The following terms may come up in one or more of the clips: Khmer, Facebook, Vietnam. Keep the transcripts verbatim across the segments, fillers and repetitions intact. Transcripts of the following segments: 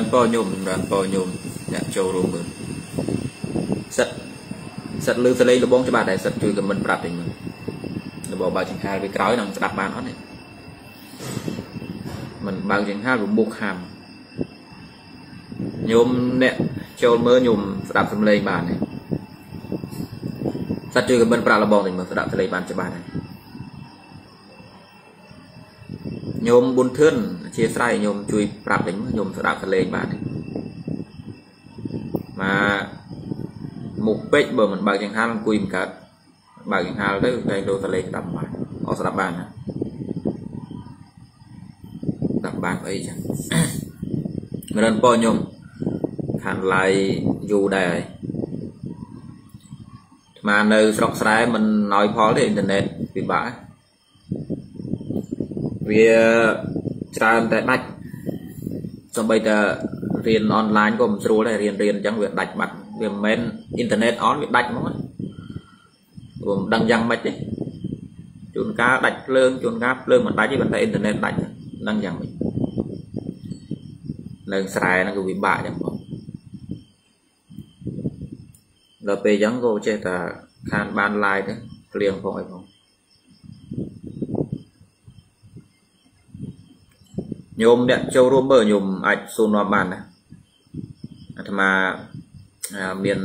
រានប៉ោញោមសម្រាប់ប៉ោញោមអ្នកចូលរួមមើលសិតសិតលើសលេងលបងច្បាស់ដែរសិតជួយខមមិនប្រាប់វិញមើលរបស់បើចង្ហាលវាក្រោយនឹងស្ដាប់បានអត់ទេមិនបើចង្ហាលវាមុខខាំញោមអ្នកចូលមើលញោមស្ដាប់សំឡេងបានទេសិតជួយខមមិនប្រាប់លបងវិញមើលស្ដាប់សលេងបានច្បាស់ដែរញោមប៊ុនធឿនជាស្រ័យញោមជួយប្រាប់វិញញោមស្ដាប់សលេងបានមកមុខពេកបើមិនបើកចង្ហាលអង្គុយមិនកើតបើកចង្ហាលទៅតែលោសលេងស្ដាប់បានអត់ស្ដាប់បានណាស្ដាប់បានអីចឹងមិនរំពើញោមខាងឡាយយូរដែរហើយស្មាននៅស្រុកស្រែមិនណយផលទេអ៊ីនធឺណិតពិបាកវាច្រើនតែដាច់សំបីតែរៀនអនឡាញក៏មិនស្រួលដែររៀនរៀនអញ្ចឹងវាដាច់បាត់វាមិនមែនអ៊ីនធឺណិតអនវាដាច់ហ្មងព្រោះមិនដឹងយ៉ាងម៉េចទេជួនកាលដាច់ភ្លើងជួនកាលភ្លើងមិនដាច់ទេប៉ុន្តែអ៊ីនធឺណិតដាច់ហ្នឹងយ៉ាងម៉េចនៅស្រែហ្នឹងក៏វិបាកចឹងបងដល់ពេលអញ្ចឹងក៏ចេះតែខានបានឡាយទៅភ្លៀងផងអីផងញោមអ្នកចូលរួមមើលញោមអាចសួរនាំបានណាអាត្មាមាន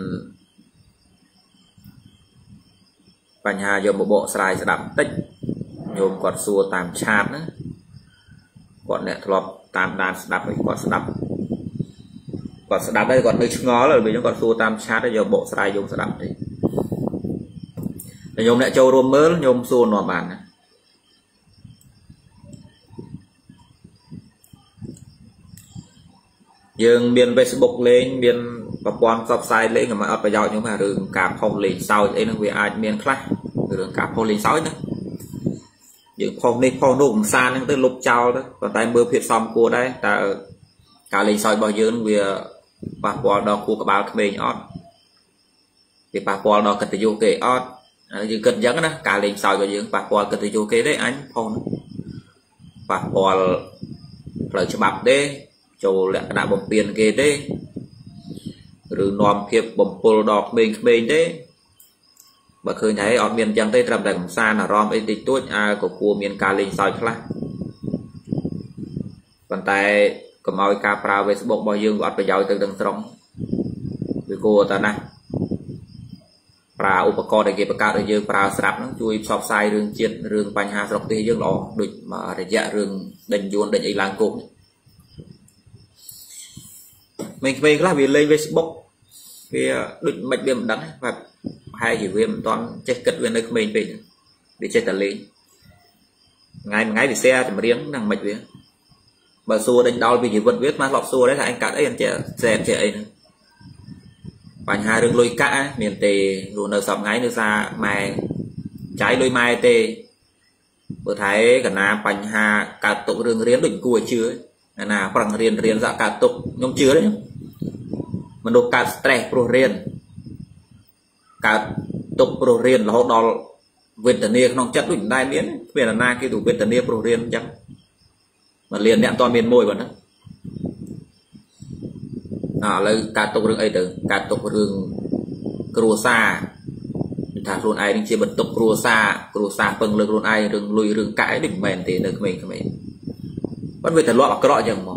បញ្ហាយកមកបកស្រាយស្ដាប់តិចញោមគាត់សួរតាមឆាតណាគាត់អ្នកធ្លាប់តាមដានស្ដាប់ហើយគាត់ស្ដាប់គាត់ស្ដាប់ហើយគាត់នៅឆ្ងល់ហើយពេលគាត់សួរតាមឆាតយកបកស្រាយញោមស្ដាប់តិចញោមអ្នកចូលរួមមើលញោមសួរនាំបានណាយើងមាន Facebook លេងមានប្រព័ន្ធផ្សព្វផ្សាយលេងមិនអត់ប្រយោជន៍ខ្ញុំថារឿងការផុសលេងសើចអីហ្នឹងវាអាចមានខ្លះរឿងការផុសលេងសើចណាយើងផុសនេះផុសនោះកំសាន្តហ្នឹងទៅលុបចោលទៅប៉ុន្តែមើលភាពសមគួរដែរតើការលេងសើចរបស់យើងវាប៉ះពាល់ដល់ខួរក្បាលក្មេងអត់វាប៉ះពាល់ដល់កិត្តិយសគេអត់យើងគិតអញ្ចឹងណាការលេងសើចរបស់យើងប៉ះពាល់កិត្តិយសគេទេអញផុសនោះប៉ះពាល់ផ្លូវច្បាប់ទេចូលលក្ខណៈបំពេញគេទេឬនាំភាពបំពុលដល់ក្មេងៗទេបើឃើញហើយអត់មានអញ្ចឹងទេត្រឹមតែកំសាន្តអារម្មណ៍អីតិចតួចអើក៏គួរមានការលេងសើចខ្លះប៉ុន្តែកុំឲ្យការប្រើ Facebook របស់យើងវាអត់ប្រយោជន៍ទៅទាំងស្រុងវាគួរតែណាប្រើឧបករណ៍ដែលគេបង្កើតឲ្យយើងប្រើស្រាប់ហ្នឹងជួយផ្សព្វផ្សាយរឿងជាតិរឿងបញ្ហាស្រុកទេសយើងល្អដូចរយៈរឿងដេញយួនដេញអីឡើងគុកmình về là vì lên Facebook vì định mạch điểm đắng và hai chỉ viêm toàn chết cật về nơi mình về để chết tận lên ngày ngày thì xe thì mà riêng đang mạch về bà xua đánh đau vì chỉ vận viết mà lọt xua đấy là anh cả đấy anh trẻ dẹp trẻ ấy và hai đường lôi cả miền tề luôn ở sập ngáy nữa ra mày trái lôi mai tề vừa thấy cả na bánh hà cả tụ đường riêng định cua chưa ấy. ណាប្រឹងរៀនរៀនសាក់កាត់ទុកខ្ញុំជឿទេមនុស្សកើត stress ព្រោះរៀនកើតទុកព្រោះរៀនរហូតដល់វេទនាក្នុងចិត្តដូចមិនដែលមានមានណាគេទៅវេទនាព្រោះរៀនអញ្ចឹងមកលៀនអ្នកអត់ទាន់មានមួយប៉ុណ្ណាណាឥឡូវកាត់ទុករឿងអីទៅកាត់ទុករឿងគ្រួសារដូចថាខ្លួនឯងនឹងជាបន្ទុកគ្រួសារគ្រួសារពឹងលើខ្លួនឯងរឿងលុយរឿងកាក់អីមិនមែនទេនៅក្មេងៗvẫn về thằng lọ cọ chẳng mà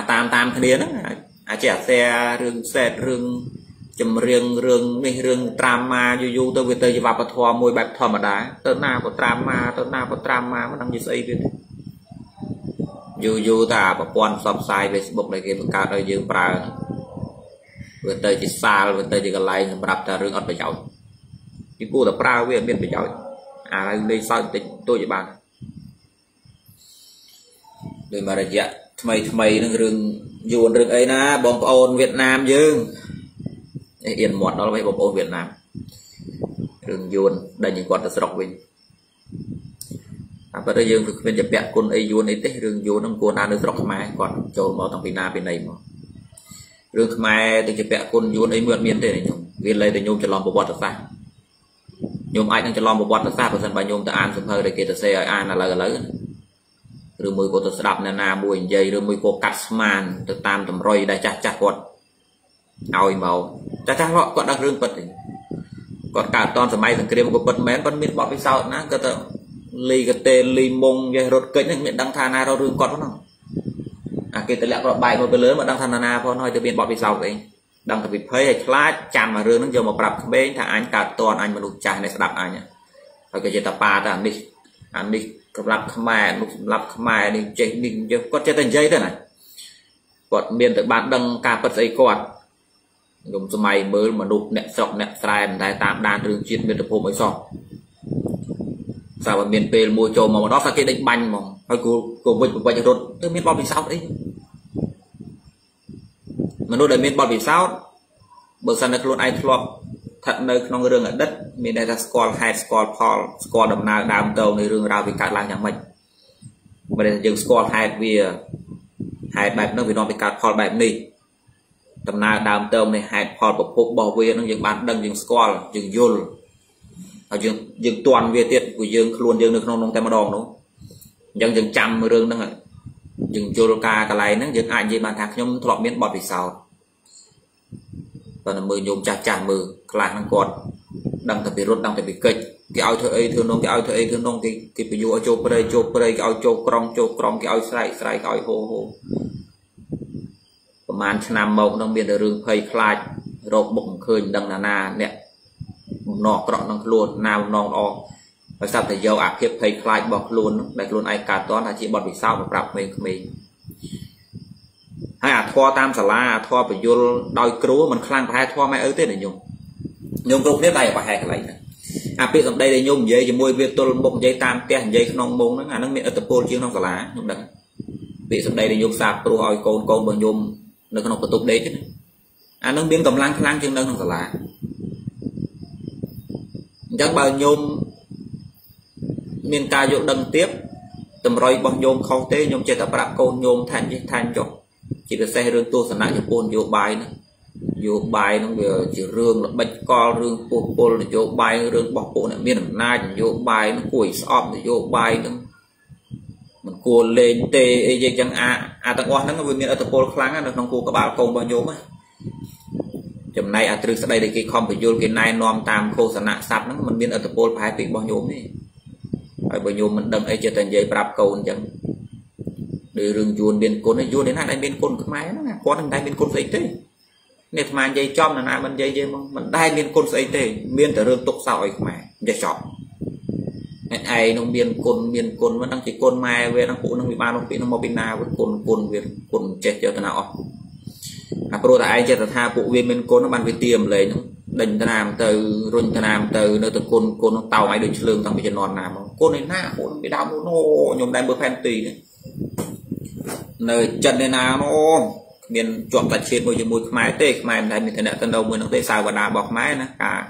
à tam tam thằng điên á à trẻ xe rừng xe rừng chầm riêng rừng mình rừng trama du du tôi về tới vào bờ thò môi bạc thò mà đá tớ na có trama tớ na có trama nó đang như xây vậy du du ta và quan sập sai Facebook này kia cả đời dương pra về tới chỉ xa về tới chỉ cái like bập ta rừng ở bên chậu cái cô là pra với bên bên chậu à đây sao tính tôi chỉ bànដោយមករយៈថ្មីថ្មីនឹងរឿងយួនរឿងអីណាបងប្អូនវៀតណាមយើងអៀនមាត់ដល់វិញបងប្អូនវៀតណាមរឿងយួនដេញគាត់ទៅស្រុកវិញតែបើយើងគឺគ្មានជាពាក់គុណអីយួនអីទេរឿងយួននឹងគួរណានៅស្រុកខ្មែរគាត់ចូលមកតាំងពីណាពីណីមករឿងខ្មែរទៅជាពាក់គុណយួនអីមិនមានទេខ្ញុំវាលេតែខ្ញុំច្រឡំប្រវត្តិសាស្ត្រខ្ញុំអាចនឹងច្រឡំប្រវត្តិសាស្ត្របើមិនបើខ្ញុំទៅអានសៀវភៅដែលគេសរសេរឲ្យអានឥឡូវឥឡូវ rồi mới có tớ sắp nè nà mùi dây rồi mới có cắt màn tớ tam tầm rồi đã chắc chắc quật ôi màu chắc chắc lọ quật đặc rương quật quật cả toàn sửa máy thằng kia một quật mến con miệng bọt phía sau ná cơ tớ lì cái tên lì mông dây rột kênh miệng đăng thà nà rau rương quật không à kia tớ lẹ quật bài một cái lớn mà đăng thà nà nà phó nói tớ miệng bọt phía sau vậy đăng thà bị phê là chàn mà rương nó dồn một bạp bên thằng anh cả toàn anh mà lục chài này sắp anh nhá rồi cái gì tập ba ta anh đi anh đi lập mày lập mày đi chạy mình có chơi tên dây thế này còn miền tự bán đăng cà phật dây còn dùng cho mày mới mà đục nẹt sọc nẹt sai thái tạm đàn đường chuyên miền tập hôm mới xong sao mà miền p mua trộm mà đó phải cái định banh mà thôi cô cô vịt vịt cho đốt tức miền bom vì sao đấy mà đốt đời miền bom vì sao bờ sân được luôn ai flop thật nơi trong rừng ở đất mình đây là score hai score paul score đầm nào đàm tàu nơi rừng rau vì cả làng nhà mình mà đây là dừng score hai vì hai bài nó vì nó bị cả paul bài này đầm nào đàm tàu này hai paul bọc bọc bảo vệ nó dừng bàn đằng dừng score dừng yul ở dừng dừng toàn về tiệt của dừng luôn dừng được nông nông tem đòn đúng dừng dừng trăm rừng đang ở dừng yul ca cái này nó dừng ai gì bàn thạc nhom thọ miếng bọt vì sao và mưa nhôm chặt chặt mưa lại năng cọt đang tập bị rốt đang tập bị kịch cái ao thơi thương nông cái ao thơi thương nông cái cái bị vô chộp đây chộp đây cái ao chộp krong chộp krong cái ao sải sải cái ao hồ hồประมาณ năm mộng đang biến ở rừng phơi khai rộp bụng khơi đang là na nè nọ cọt đang luôn nào nòng o và sao thì dầu áp hiệp phơi khai bọc luôn đặt luôn ai cả toán là chỉ bọt bị sao mà bọc mình mình hay à thoa tam sả la thoa phải vô đôi cú mình khăn phải thoa mai ơi tết này nhung nhung cũng biết tay và hai cái này à biết rằng đây là nhung dây chỉ môi việt tôi bụng dây tam te dây non mông nó ngả nó miệng ở tập pol chiên non sả lá nhung đắng biết rằng đây là nhung sạp tôi hỏi con con bằng nhung nó còn có tục đấy chứ à nó biến cầm lang lang chiên non sả lá chắc bao nhung miền ca dụng đâm tiếp tầm rồi bằng nhung không té nhung chơi tập rap con nhung than với than chọc chỉ là xe rương tu sản lại cho pol vô bài nữa vô bài nó vừa chỉ rương là bạch co rương pol pol là vô bài rương bọc pol là miền Nam vô bài nó củi sọp thì vô bài nó mình cua lên t e j chẳng a a tặng quan nó vừa miền ở tập pol kháng á được nông cụ các bạn cùng bao nhiêu mà chấm này à từ sau đây thì cái không phải vô cái này nom tam khô sản lại sập nó mình miền ở tập pol phải bị bao nhiêu này phải bao nhiêu mình đâm e j thành dây bạc cầu chẳng để rừng chuồn bên côn này vô đến hai bên côn cái máy nó có thằng đây bên côn xây tê nè mà dây chom là nào mình dây dây mình đây bên côn xây tê biên từ rừng tục sỏi mà dây chọc ai nông biên côn biên côn vẫn đang chỉ côn mai về đang phụ nó bị ba nó bị nó mò bên nào vẫn côn côn về côn chết cho tao nào à pro tại ai chết là tha phụ viên bên côn nó bàn về tiềm lấy nó đành tao làm từ rồi tao làm từ nơi từ côn côn nó tàu máy được lương tao bị chân non làm côn này na côn bị đau nó nhom đây bữa fan tì nơi chân này nào nó miền chọn tạch trên môi trường mùi máy tê máy này mình thấy nè tân đầu mới nó tê sao và đà bọc máy nó cả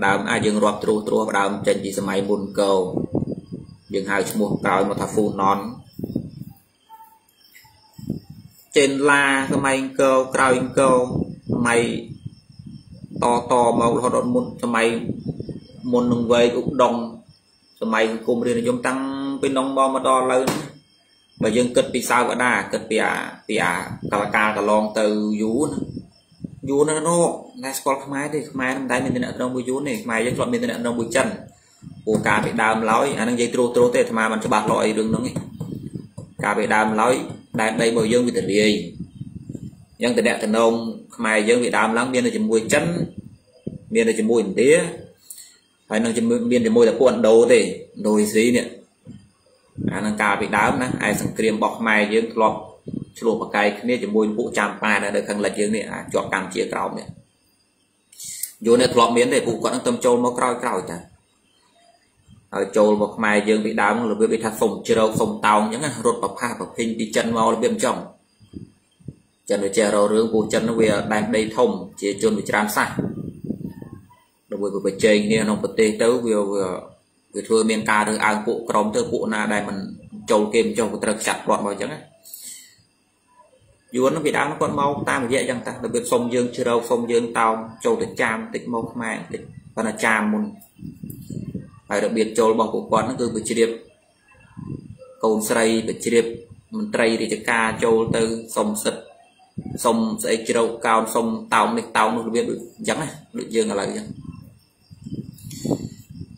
đàm ai dừng rọp trù trù và đàm chân chỉ xe máy buồn cầu dừng hai chung buồn cầu mà thả phù nón trên la cái máy cầu cầu cầu máy to to màu họ đón muốn cho máy muốn nâng vây cũng đồng cho máy cùng riêng chúng tăng bên đồng bò mà to lớn mà dân kết vì sao vậy đa kết vì à vì à cà cà cà lon từ vú vú nó nó là sport máy thì máy nó đáy mình nên ở trong buổi vú này máy dân chọn mình nên ở trong buổi chân của cà bị đam lói anh đang dây trô trô tê mà mình cho bạc loại đường nó nghe cà bị đam lói đại đây bồi dân bị tình gì dân tình đẹp tình ông máy dân bị đam lắm biên là chỉ buổi chân biên là chỉ buổi tía phải nó chỉ biên để môi là quần đầu thì đôi gì nè anh đang cà bị đám nè ai sang kìm bọc mày với lọt chuột một cái kia chỉ môi vụ chạm phai là được khăng lệch như này à chọn càng chia cầu này vô này lọt miếng để vụ còn đang tâm trâu máu cào cào chả ở trâu bọc mày dương bị đám là bị thắt phồng chưa đâu phồng tàu những cái rốt bọc ha bọc hình đi chân mau là bên trong chân về chè rồi rướng vụ chân nó về đang đầy thông chỉ chôn bị chạm sai rồi vừa vừa chơi nghe nó bật tê tớ vừa vừa người thưa miền ca được ăn cụ crom thưa cụ na đây mình trầu kem trầu trật chặt bọn vào chẳng á vốn nó bị đá nó còn mau ta mà dễ chẳng ta được việc sông dương chưa đâu sông dương tàu trầu để chạm tịch mộc mẹ tịch và là chạm muốn phải đặc biệt trầu bọc của con nó cứ bị chia điệp Câu sợi để chìa mình trai để cho ca cho từ sông sập sông sẽ chịu cao sông tàu này tàu nó biết được chẳng này được dương là lại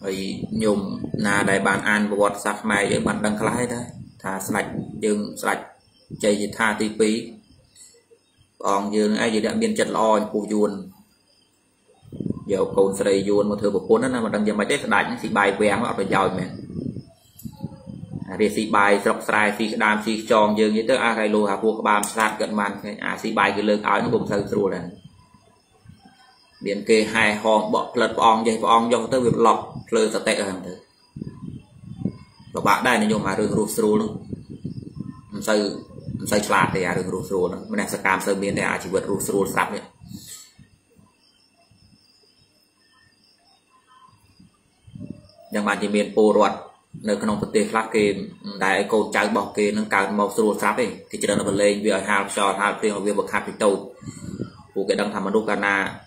rồi nhung là đại bản an và bọt sạc mày để bạn đăng lái đấy thả sạch dương sạch chạy gì tha tí phí còn dương ai gì đã biên chật lo của yuan dầu cồn sợi yuan một thứ một cuốn đó mà đăng giờ máy test đánh thì bài quen họ phải giỏi mình để xì bài sọc xài xì đam xì tròn dương như tức a gai lô hà vua bám sát gần màn à xì bài cái lưng áo nó cũng thơm rồi này biển kê hai hòn bọ lật bọong dây bọong dòng tới việc lọc lơ sạch tệ hàng thứ và bạn đây này nhôm hà rừng ruột sâu luôn sâu sâu sạt thì hà rừng ruột sâu đó mình đang sạc cam sơ miên đây à chỉ vượt ruột sâu sạt vậy nhưng mà chỉ miên po ruột nơi con ông Phật tử khác kì đại cô cháu bảo kì nâng cao màu sưu sáp ấy thì chỉ đơn là bật lên vì ở hào cho hào riêng ở việc bậc hạt thì tàu của cái đăng thầm ở đô cana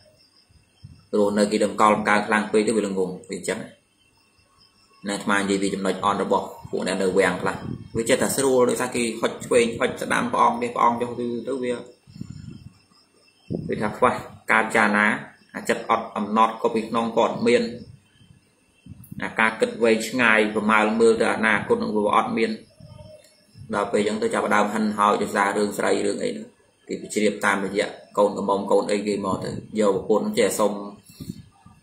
rồi nơi kia đầm con cao lang quê tới về lưng vùng vì chấm này mà gì vì chúng nói on nó bỏ của này nơi quen là với chơi thật sưu đôi sa kỳ hoạch quê hoạch đam phong để phong trong từ tới việc vì thật vậy cá trà ná chất ọt ẩm nọt có bị non còn miên là ca cất về ngày và mai mưa là na cột nó vừa ọt miên đào về chúng tôi chào đào hân hào được ra đường sài đường ấy thì chỉ đẹp tam là gì ạ cồn cồn mông cồn ấy gì mò dầu cồn nó chè sông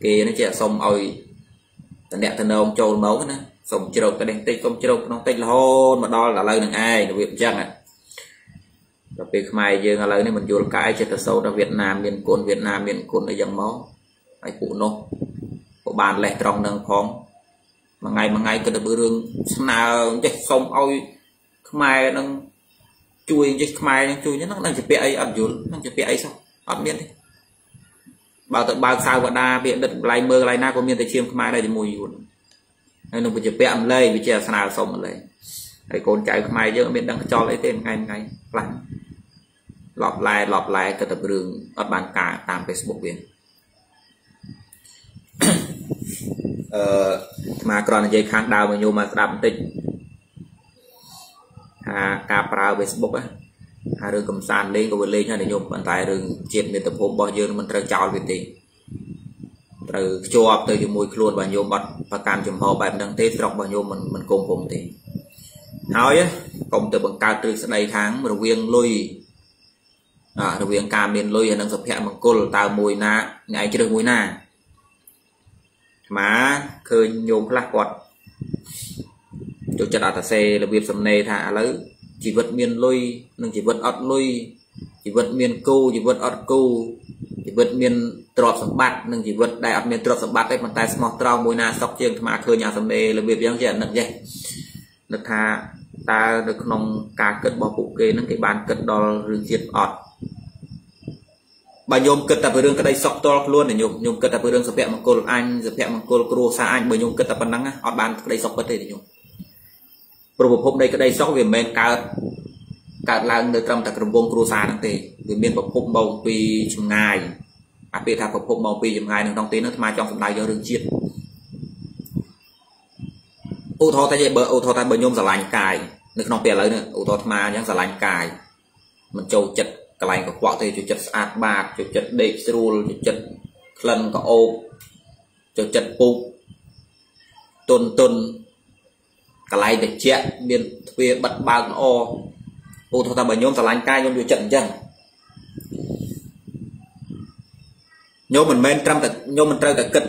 kia nó chè sông ơi tận đẹp tận đông châu máu nữa sông chè đục cái đèn tây sông chè đục nó tây là hôn mà đó là lời đằng ai được việc chắc này đào về mai giờ là lời này mình vừa cãi chè thật sâu ra Việt Nam miền cồn Việt Nam miền cồn để dòng máu ai phụ nô của bạn lệ trong đường phong mà ngày mà ngày cứ được bữa rương nào chắc sông ôi mai đang chui chắc mai đang chui nhất nó đang chụp bẹ ẩm dữ đang chụp bẹ sao ẩm miên đi bảo tận bao sao vẫn đa bẹ đợt lại mưa lại na của miên tây chiêm mai đây thì mùi dữ nên nó bị chụp bẹ ẩm lây bị chè nào sông lây thầy con chạy mai chứ miên đang cho lấy tên ngày ngày lại lọp lại lọp lại cứ được bữa rương ở bàn cả tam Facebook viên mà còn dây khang đào mà nhôm mà đạm tinh à cà prao Facebook á à rừng cầm sàn lên có vừa lên cho để nhôm vận tải rừng chiết miền tập hôm bao nhiêu mình trao chào về tiền từ cho tới mùi luôn và nhôm bật và cam chùm hồ bạn đang tết rộng bao nhiêu mình mình cùng cùng thì nói á cùng từ bằng cao từ đây tháng một viên lui à một viên cam miền lui đang sập hẹn bằng côn tàu mùi na ngày chưa được mùi na mà khơi nhôm lạc quật chỗ chợ đặt xe là việc sầm nề thả lấy chỉ vật miền lôi nhưng chỉ vật ớt lôi chỉ vật miền câu chỉ vật ớt câu chỉ vật miền trọt sầm bát nhưng chỉ vật đại ớt miền trọt sầm bát đấy mà tai mọt trao mùi na sọc chiên mà khơi nhà sầm nề là việc giang diện nặng vậy nặng thả ta được nòng cá cất bỏ cụ kê nâng cái bàn cất đo rừng diệt ọt bà nhôm cất tập với đường cái đây sọc to luôn để nhôm nhôm cất tập với đường sập hẹ mà cô anh sập hẹ mà cô cô xa anh bởi nhôm cất tập bằng nắng á bàn cái đây sọc bất thế thì nhôm rồi hôm đây cái đây sọc về men cả cả làng được trong tập đồng bông cô xa năng tề về miền bọc hôm bầu vì chừng ngày à về thà bọc hôm bầu vì chừng ngày đừng đong tiếng nó mai trong phần này do đường chiết ô thọ tại bờ ô thọ tại bờ nhôm giả lành cài được nòng bè lấy nữa ô thọ mà nhang giả lành cài mình trâu chật cái này có quạ thì chụp chật sạt bạc chụp chật đệm srul chụp chật lần có ô chụp chật bụng tôn tôn cái này để chẹt miền thuê bật bạc ô ô thôi ta bởi nhóm phải lanh cai nhóm điều trận chân nhóm mình men trăm thật nhóm mình trao thật cực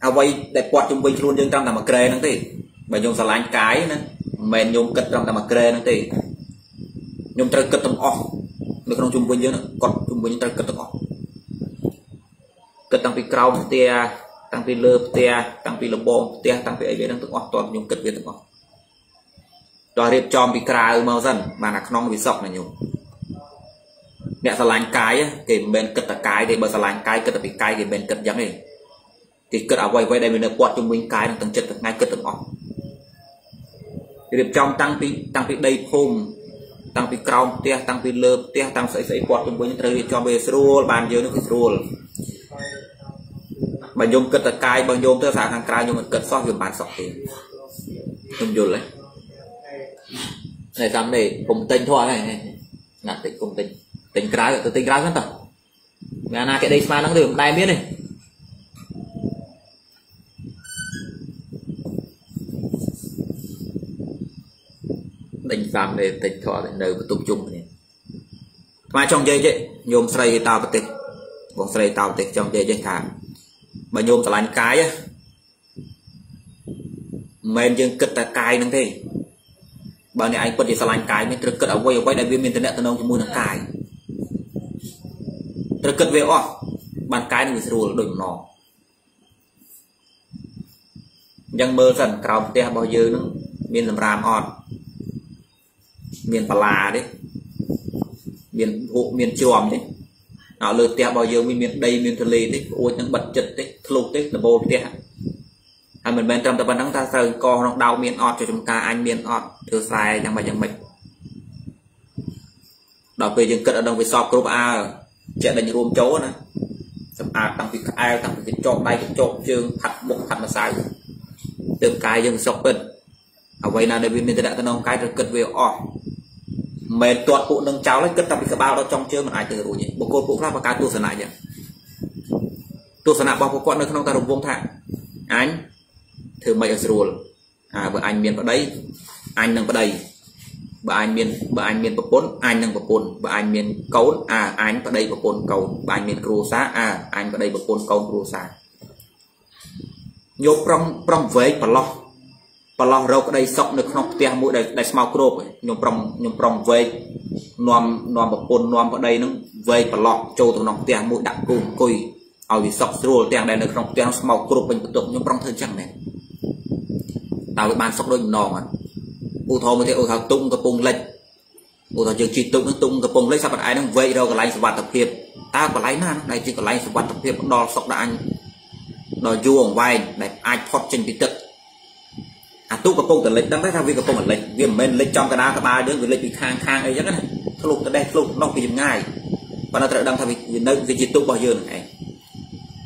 à quay đẹp quạt chung quanh luôn nhưng trăm là mà kê năng thì bởi nhóm phải lanh cái nữa men nhóm cực trăm là mà kê năng thì nhóm trao cực tầm off nó không chung quanh chứ còn chung quanh ta cất tóc cất tăng phí cao tia tăng phí lơ tia tăng phí lông bông tia tăng phí ấy về đang tóc off toàn nhung cất về tóc off đòi đẹp tròn bị cao màu dần mà là non bị sọc này nhung mẹ sờ lánh cái kể bên cất là cái để bờ sờ lánh cái cất là bị cái thì bên cất giống này thì cất ở quay quay đây mình được quạt chung quanh cái đang tăng chất được ngay cất tóc off đẹp tròn tăng phí tăng phí đây hôm tăng phí cao tia tăng phí lơ tia tăng sợi sợi quạt trong bún trời cho về srul bàn dưới nó cứ srul bằng nhôm cất tật cài bằng nhôm tơ sạc hàng cài nhôm cất sóc dùng bàn sọc thì không dùng đấy này làm này cùng tình thôi này là tình cùng tình tình cái là tôi tình cái vẫn tập ngày nào cái đây mà nó được đai biết này tình làm này tình thọ này đời tập trung này mà trong dây chứ nhôm xây tàu bật tịch còn xây tàu tịch trong dây dây thả mà nhôm tàu lạnh cái á mềm dương cực ta cài năng thế bạn này anh quật thì sao anh cài mình trực cất ở quay quay đại viên mình tên đại tân ông cho mua nó cài trực cất về ó bàn cái này rồi đổi nó nhưng mơ dần cầu te bao giờ nó miền làm ram on miền bà là đấy miền hộ miền tròn đấy nó lượt te bao giờ mình miền đây miền thề lì đấy ôi những bật chật đấy lục đấy là bồn te anh mình bên trong tập bắn ta sơn co nó đau miên ọt cho chúng ta anh miên ọt thưa sai chẳng phải chẳng mình đọc về những cất ở đồng với shop group A chạy đánh rùm chấu này tập A tăng việc A tăng việc chọn bay chọn chương thật bụng thật mà sai từ cái dừng shopping ở vậy là để mình đã tân ông cái được cất về ọt mệt tuột cụ nâng cháu lấy cất tập cái bao đó trong chương mà ai từ rồi nhỉ một cô cũng ra vào cái tu sửa lại nhỉ tu sửa lại bao con nó không ta đồng vuông thẳng anh thưa mày rồi à vợ anh miền vào đấy anh đang vào đây vợ anh miền vợ anh miền vào bốn anh đang vào bốn vợ anh miền cấu à anh vào đây vào bốn cầu và anh miền cua xá à anh vào đây vào bốn cầu cua xá nhôm trong trong với và lo và lo đâu có đây sọc được không tiền mũi đây đây small group nhôm trong nhôm trong với nòm nòm vào bốn nòm vào đây nó với và lo châu tụi nó tiền mũi đặc cùi cùi ở vì sọc rồi tiền đây được không tiền small group mình tụi nhôm trong thân chẳng này tao với ban sóc đôi nòng mà u thô mới thấy u thao tung cái bông lệch u thao trường truy tung nó tung cái bông lệch sao bạn ai đang vây đâu cái lái sập tập hiệp ta có lái na đây chỉ có lái sập tập hiệp đo sóc đã anh đo vuông vai đẹp ai thoát trên cái tật à tung cái bông từ lệch đang thấy thao vi cái bông ở lệch vì mình lệch trong cái đá cái ba đứa người lệch bị khang khang ấy chắc này thâu lục cái đây thâu lục nó bị dừng ngay và nó tự đang thao vì nơi vì chỉ tung bao giờ này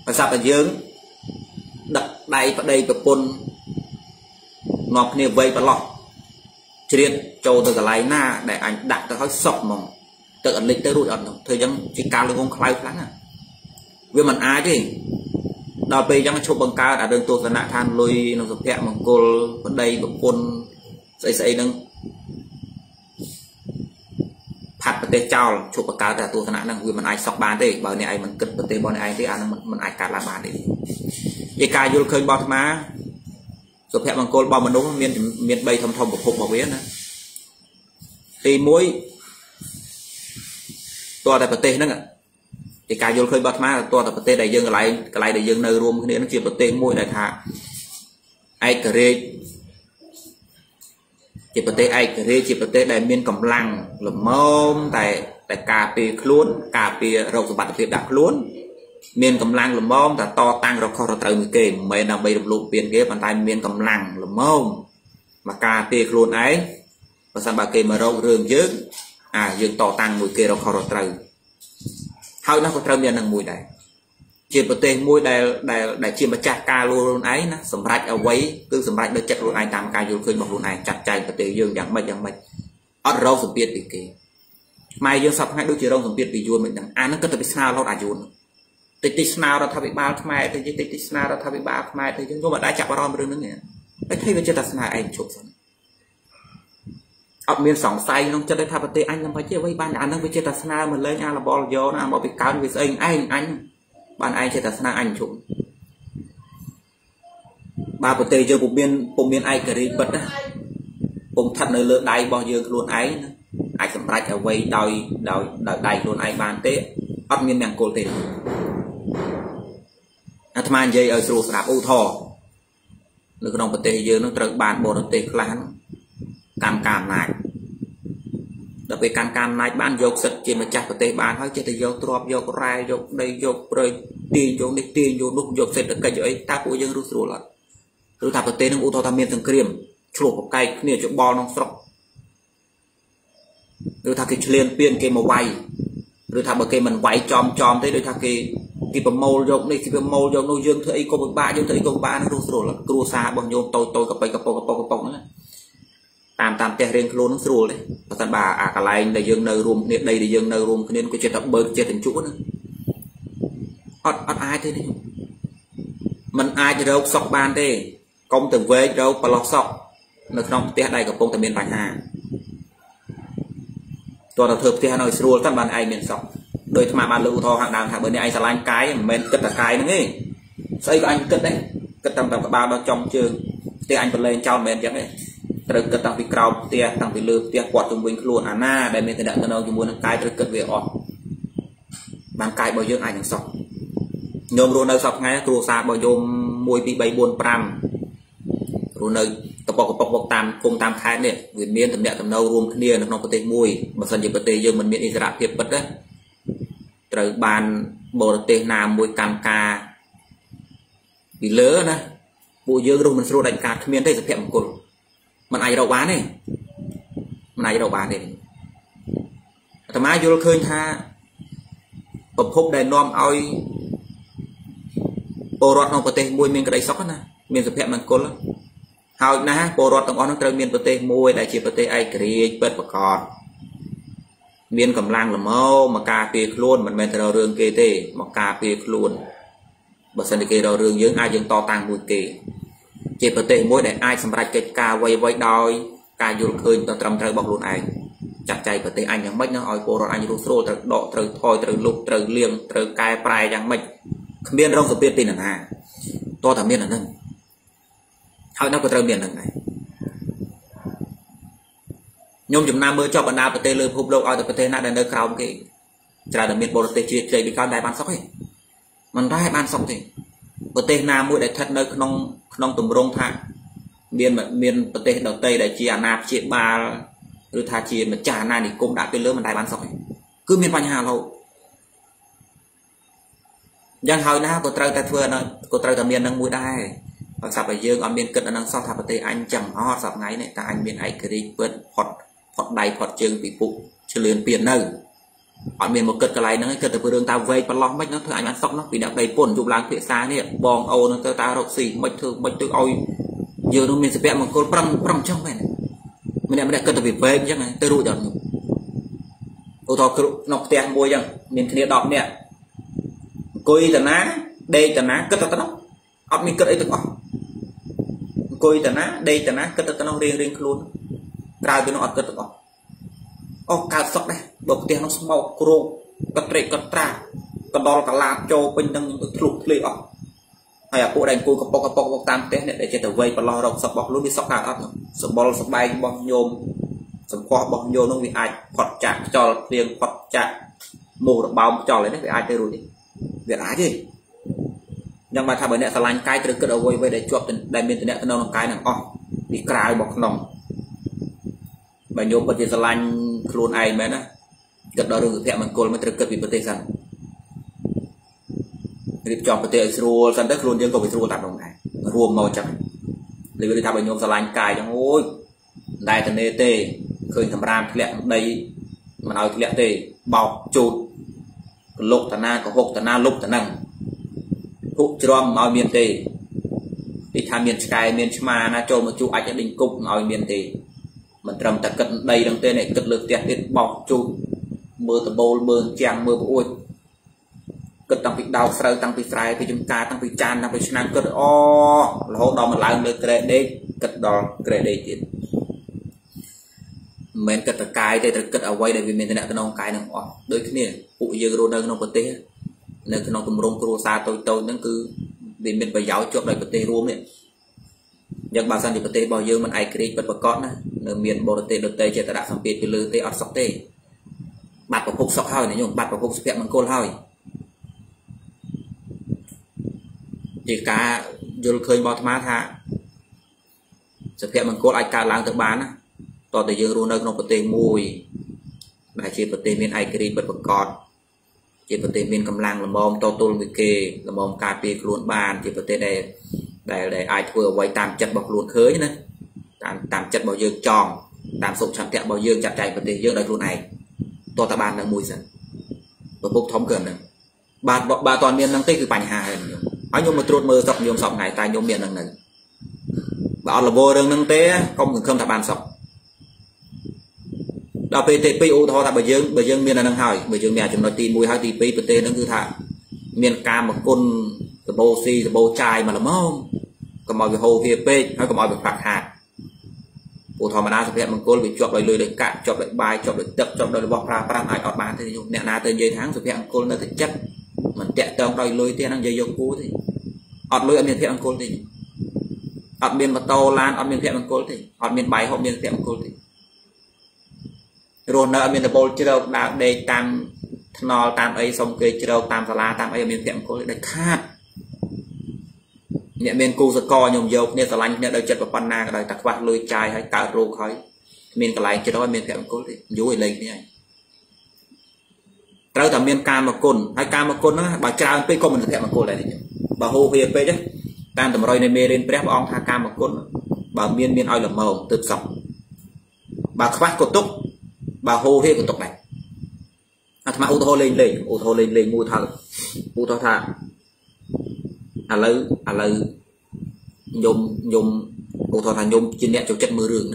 và sập ở dưới đặt đây và đây cái bông ngọc này vây và lọt chuyện châu từ cái lái na để anh đặt cái hơi sọc mà tự ẩn lịch tới rồi ẩn thời gian chỉ cao lên không khai lắm à vì mình ai thì đào về chẳng chụp bằng cao đã đơn tôi còn lại than lôi nó dập kẹo mà cô vẫn đây một con dậy dậy nâng phạt bật tê chào chụp bằng cao đã tôi còn lại năng vì mình ai sọc bán thì bảo này anh mình cất bật tê bọn này anh thì ăn mình ai cả là bán đi cái ca vô khơi bọt má rồi hẹn bằng cô bao mà đúng miền miền bay thông thông của phục bảo biến thì muối to tại bờ tê nữa thì cài vô khơi bát má là to tại bờ tê đại dương lại cái lại đại dương nơi rôm nên nó chuyển bờ tê muối đại thả ai cà rê chuyển bờ tê ai cà rê chuyển bờ tê đại miền cầm lăng là mông tại tại cà phê luôn cà phê rau sầu bạch phèn đặc luôn miền cầm lăng lùm mông ta to tăng rồi còn từ người kề mấy năm bây lục lục biến kế bàn tay miền cầm lăng lùm mông mà cà phê luôn ấy và sang bà kề mà râu rường dứt à dường to tăng người kề rồi còn từ hậu nó còn từ miền đằng mùi này chuyện bờ tê mùi này này này chuyện mà chặt ca luôn ấy nó sầm rách ở quấy cứ sầm rách được chặt luôn ai tam ca vô khơi một luôn này chặt chạy bờ tê dường chẳng mấy chẳng mấy ở râu sầm biệt thì kề mai dường sập ngay đôi chuyện râu sầm biệt vì dường mình chẳng ăn nó cứ từ sao nó đã dường tích tích nào đó thay bị bao thay thì tích tích nào đó thay bị bao thay thì chúng tôi đã chạm vào rồi nữa nè, đấy thấy bây giờ ta xài anh chụp xong, ở miền sòng say nó cho đấy thay bát anh làm bao nhiêu với ban anh nó bây giờ ta xài mình lấy anh là bò gió nó bảo bị cáo với anh anh anh ban anh cho ta xài anh chụp, ba bát tê giờ cùng miền cùng miền ai cái bật á, cùng thật nơi lửa đáy bao giờ luôn ấy, ai sắm lại ở quay đòi đòi đòi đáy luôn ai ban tê, ở miền nàng cổ tê tham gia ở sườn đạp ô thò, lực nông bờ tây giờ nó trở bàn bờ tây khán, cam cam này, đặc biệt cam cam này bạn dọc sệt trên mặt chặt bờ tây bạn hơi trên tay dọc trọp dọc rai dọc đây dọc rồi tì dọc đây tì dọc lúc dọc sệt được cái gì ta cũng dân rút sườn lại, sườn đạp bờ tây nó ô thò tham miên từng kiềm, chuột một cây kia chỗ bò nó sọc, rồi thà cái liên biên kia mà quay, rồi thà bờ kia mình quay chòm chòm thế rồi thà cái khi bấm màu giống này khi bấm màu giống nông dân thấy con bạc dân thấy con bạc nó rút rồi là cua xa bằng nhôm tôi tôi cặp bay cặp bò cặp bò cặp bò nữa tam tam te riêng luôn nó sôi đấy, và bà à cả lại để dương nơi room này đây để dương nơi room nên cái chuyện tập bơi chuyện thành chuỗi nữa, ót ót ai thế đi, mình ai cho đâu sọc bàn thế, công từng về đâu và lọt sọc, nó không te đây gặp công tầm miền bạch hà, toàn là thợ te nói sôi tam bàn ai miền sọc, đời mà bàn lựu thò hàng đàn hàng bên này ai xả lan cái mình cất cả cái nữa nghe, xây của anh cất đấy, cất tầm tầm cả ba đó trong trường, te anh còn lên trao mình chẳng đấy. Rất cất tăng vị cao tia tăng vị lư tia quạt trung bình luôn à na để mình thấy đạn tao muốn cái rất cất về ọ bàn cái bao nhiêu ai cũng sọc nhôm luôn nơi sọc ngay tru xa bao nhiêu môi bị bay buồn pram luôn nơi tập bọc bọc bọc tam cùng tam khai này Việt Nam thẩm đệ thẩm nâu luôn kia nó nó có thể mùi mà sân chỉ có thể dương mình miễn Israel hiệp bật đấy trời bàn bồ tê nam mùi cam ca bị lỡ nè mùi dương luôn mình sưu đánh cá miễn đây là phèm cồn mình ai đâu bán này mình ai đâu bán này thầm ai vô khơi tha tập hút đèn nom oi porot non pote mui miền cái đấy sóc na miền sập hẹp mình côn lắm hào na porot tông on nó trời miền pote mui đại chi pote ai kri bớt bạc cọt miền cầm lang là mau mà cà phê luôn mình men theo đường kê tê mà cà phê luôn bớt sân kê đầu đường dưỡng ai dưỡng to tăng mùi kê chỉ có thể mỗi để ai xem ra cái ca quay quay đôi ca du lịch khơi tầm trời bọc luôn anh chặt chạy có thể anh chẳng mấy nó hỏi cô rồi anh du lịch rồi độ rồi thôi rồi lục rồi liềm rồi cài prai chẳng mấy không biết đâu không biết tin là nào to thằng biết là nâng hỏi nó có trời biển là này nhôm chấm nam mưa cho bạn nào có thể lười hụp lâu ai có thể nào đến nơi khâu cái trả được miền bồ tây chuyện chơi bị cao đại ban sóc ấy mình ra hai ban sóc thì có thể nào mỗi để thật nơi không nông tùng rong thang miền miền bờ tây đầu tây đại chi à nạp chi ba rồi thà chi mà trả na thì cũng đã cái lớn mà đại bán sỏi cứ miền Vân Hà lâu dân hồi na có trâu ta thưa nó có trâu ta miền đang mũi đai còn sập ở dương ở miền cận ở đằng sau thà bờ tây anh chẳng hót sập ngay này ta anh miền ấy kiri vượt hót hót đầy hót dương bị phụ chơi liền biển nơi ở miền một cận cái này nó cận từ đường ta về còn lo mấy nó thưa anh bán sóc nó vì đã đầy bổn chụp láng phía xa này bong âu nó ta rọc xì mấy thứ mấy thứ ôi giờ nó mình sẽ vẽ một con prong prong trong này mình em đã cất về về chắc này tới rụi rồi ô thọ nọc tiền bôi chẳng mình kia đọc nè coi tờ ná đây tờ ná cất tờ nóc ấp mình cất ấy được không coi tờ ná đây tờ ná cất tờ nóc riêng riêng luôn ra tụi nó cất được không ô cao sọc này bọc tiền nó màu chrome cất tre cất tra cất đo cất la châu bình đằng những cái lục lì ọ hay là cô đánh cô có bọc bọc tam té này để chơi tờ vây và lo động sập bọc luôn đi sọc hàng ấp sập bò sập bay bọc nhôm sập kho bọc nhôm nó bị ai phật chặt cho tiền phật chặt mù được bao cho lấy đấy bị ai chơi rồi đi việc ái gì nhưng mà thằng bên này là cái từ cái đầu vây vây để chuột đại miền từ này nó cái này o bị cài bọc nòng và nhôm bật dây lanh luôn ai mấy đó cất đó rồi thẹn mình cô mới từ cất bị bật dây rằngรีบ จอบ ประเทศ อิสราเอล สัน แต่ ខ្លួន យើង ក៏ វិស្រួល តាម ផង ដែរ រួម មក ចឹង លើ គេ ថា បើ ញោម ស្រឡាញ់ កាយ ចឹង អូយ តែ ត នេ ទេ ឃើញ សម្រាម ធ្លាក់ ដី មិន ឲ្យ ធ្លាក់ ទេ បោក ជូត កលុក តាណា កហុក តាណា លុក តាណឹង ហុក ជ្រាំ មិន ឲ្យ មាន ទេ គេ ថា មាន ឆ្កែ មាន ឆ្មា ណា ចូល មក ជូត អាច ដេញ គប់ មិន ឲ្យ មាន ទេ មិន ត្រឹម តែ គិត ដី នឹង ទេ នេះ គិត លើ ផ្ទះ ទៀត បោក ជូត មើល តបូល មើល ជាង មើល ប្អូនcất tăng bị đau sâu tăng bị trái thì chúng ta tăng bị chan tăng bị sanh cất o là hôm đó mình làm được kệ đấy cất đòn kệ đấy tiền mình cất cái đây cất ở quay để vì mình đã cái nông cái nông o đôi khi này phụ dưa rô nông nông bật té nên cái nông cùng rong rô xa tôi tôi nó cứ vì mình phải giáo cho lại bật té rôm này nhưng mà sang thì bật té bao nhiêu mình ai kêu bật bật cọt này ở miền bờ tây đợt tây chỉ ta đã sang biển từ lư tây ở sóc tây bạt vào khúc sóc hơi này nhung bạt vào khúc sẹo mình côn hơi chỉ cả vô khơi bao tham tha sự kiện mình cố lại cả làng tự bán toàn từ dương luôn nơi nó có tiền mùi đại chỉ có tiền miền ai kiri bật bật cọt chỉ có tiền miền cầm làng làm bom to tôn người kề làm bom cà phê luôn bàn chỉ có tiền để để để ai vừa quay tam chặt bọc luôn khơi nữa tam tam chặt bao dương tròn tam sụp chặt kẹo bao dương chặt chạy có tiền dương đại luôn này toàn ta bàn đang mùi dần và bốc thống gần này bà bà toàn miền đang tây cứ bành hà anh nhôm một trộn mơ sọc nhôm sọc ngày tai nhôm miệng đằng này bảo là vô đường năng tế không không thà bàn sọc Đọc tê pê ô thọ là bởi dương, bởi dương miền là năng hỏi, bởi dương mẹ chúng nó tìm mùi hai tì bê tê nó cứ thả miền cam một con từ bô xì, từ bô chai mà nó mong còn mọi việc hồ kia bê, nó còn mọi việc phạt hạt ô thọ mà nó sẽ hiện một con bị chọc lại lười lại cạn, chọc lại bài, chọc lại tập, chọc lại bọc ra, bắt lại ọt bán thì nẹ ná tới dây tháng sẽ hiện một con nó thực chất mình chạy tông đòi lười tiên ăn dây dâu cú thì ọt lười ở miền hiện một con thì ọt miền mà to lan, ọt miền hiện một con thì ọt miền bài, ọt miền hiện một con thì rồi nợ mình là bồi treo đạp đây tam nò tam ấy xong cây treo tam xà lá tam ấy mình tiệm có đấy khác nhẹ bên cô sẽ co nhom dầu nhẹ xà lá nhẹ đôi chật và pan na đôi tạc vạt lôi chai hay tạo rô khói mình cái lái treo mình tiệm có dối lên này treo tầm miền cam mà cồn hay cam mà cồn đó bà trao bên cô mình tiệm mà cồn này bà hô kia bên đấy tam tầm rồi này mê lên prep ông tha cam mà cồn bà miền miền oi là màu tự sọc bà phát cột túc bà hô thế của tộc này, à thằng ô tô lên lên, ô tô lên lên mua thằng, mua thằng thằng, à lấy, à lấy, nhôm nhôm, ô tô thằng nhôm trên nhẹ chỗ chất mưa rương,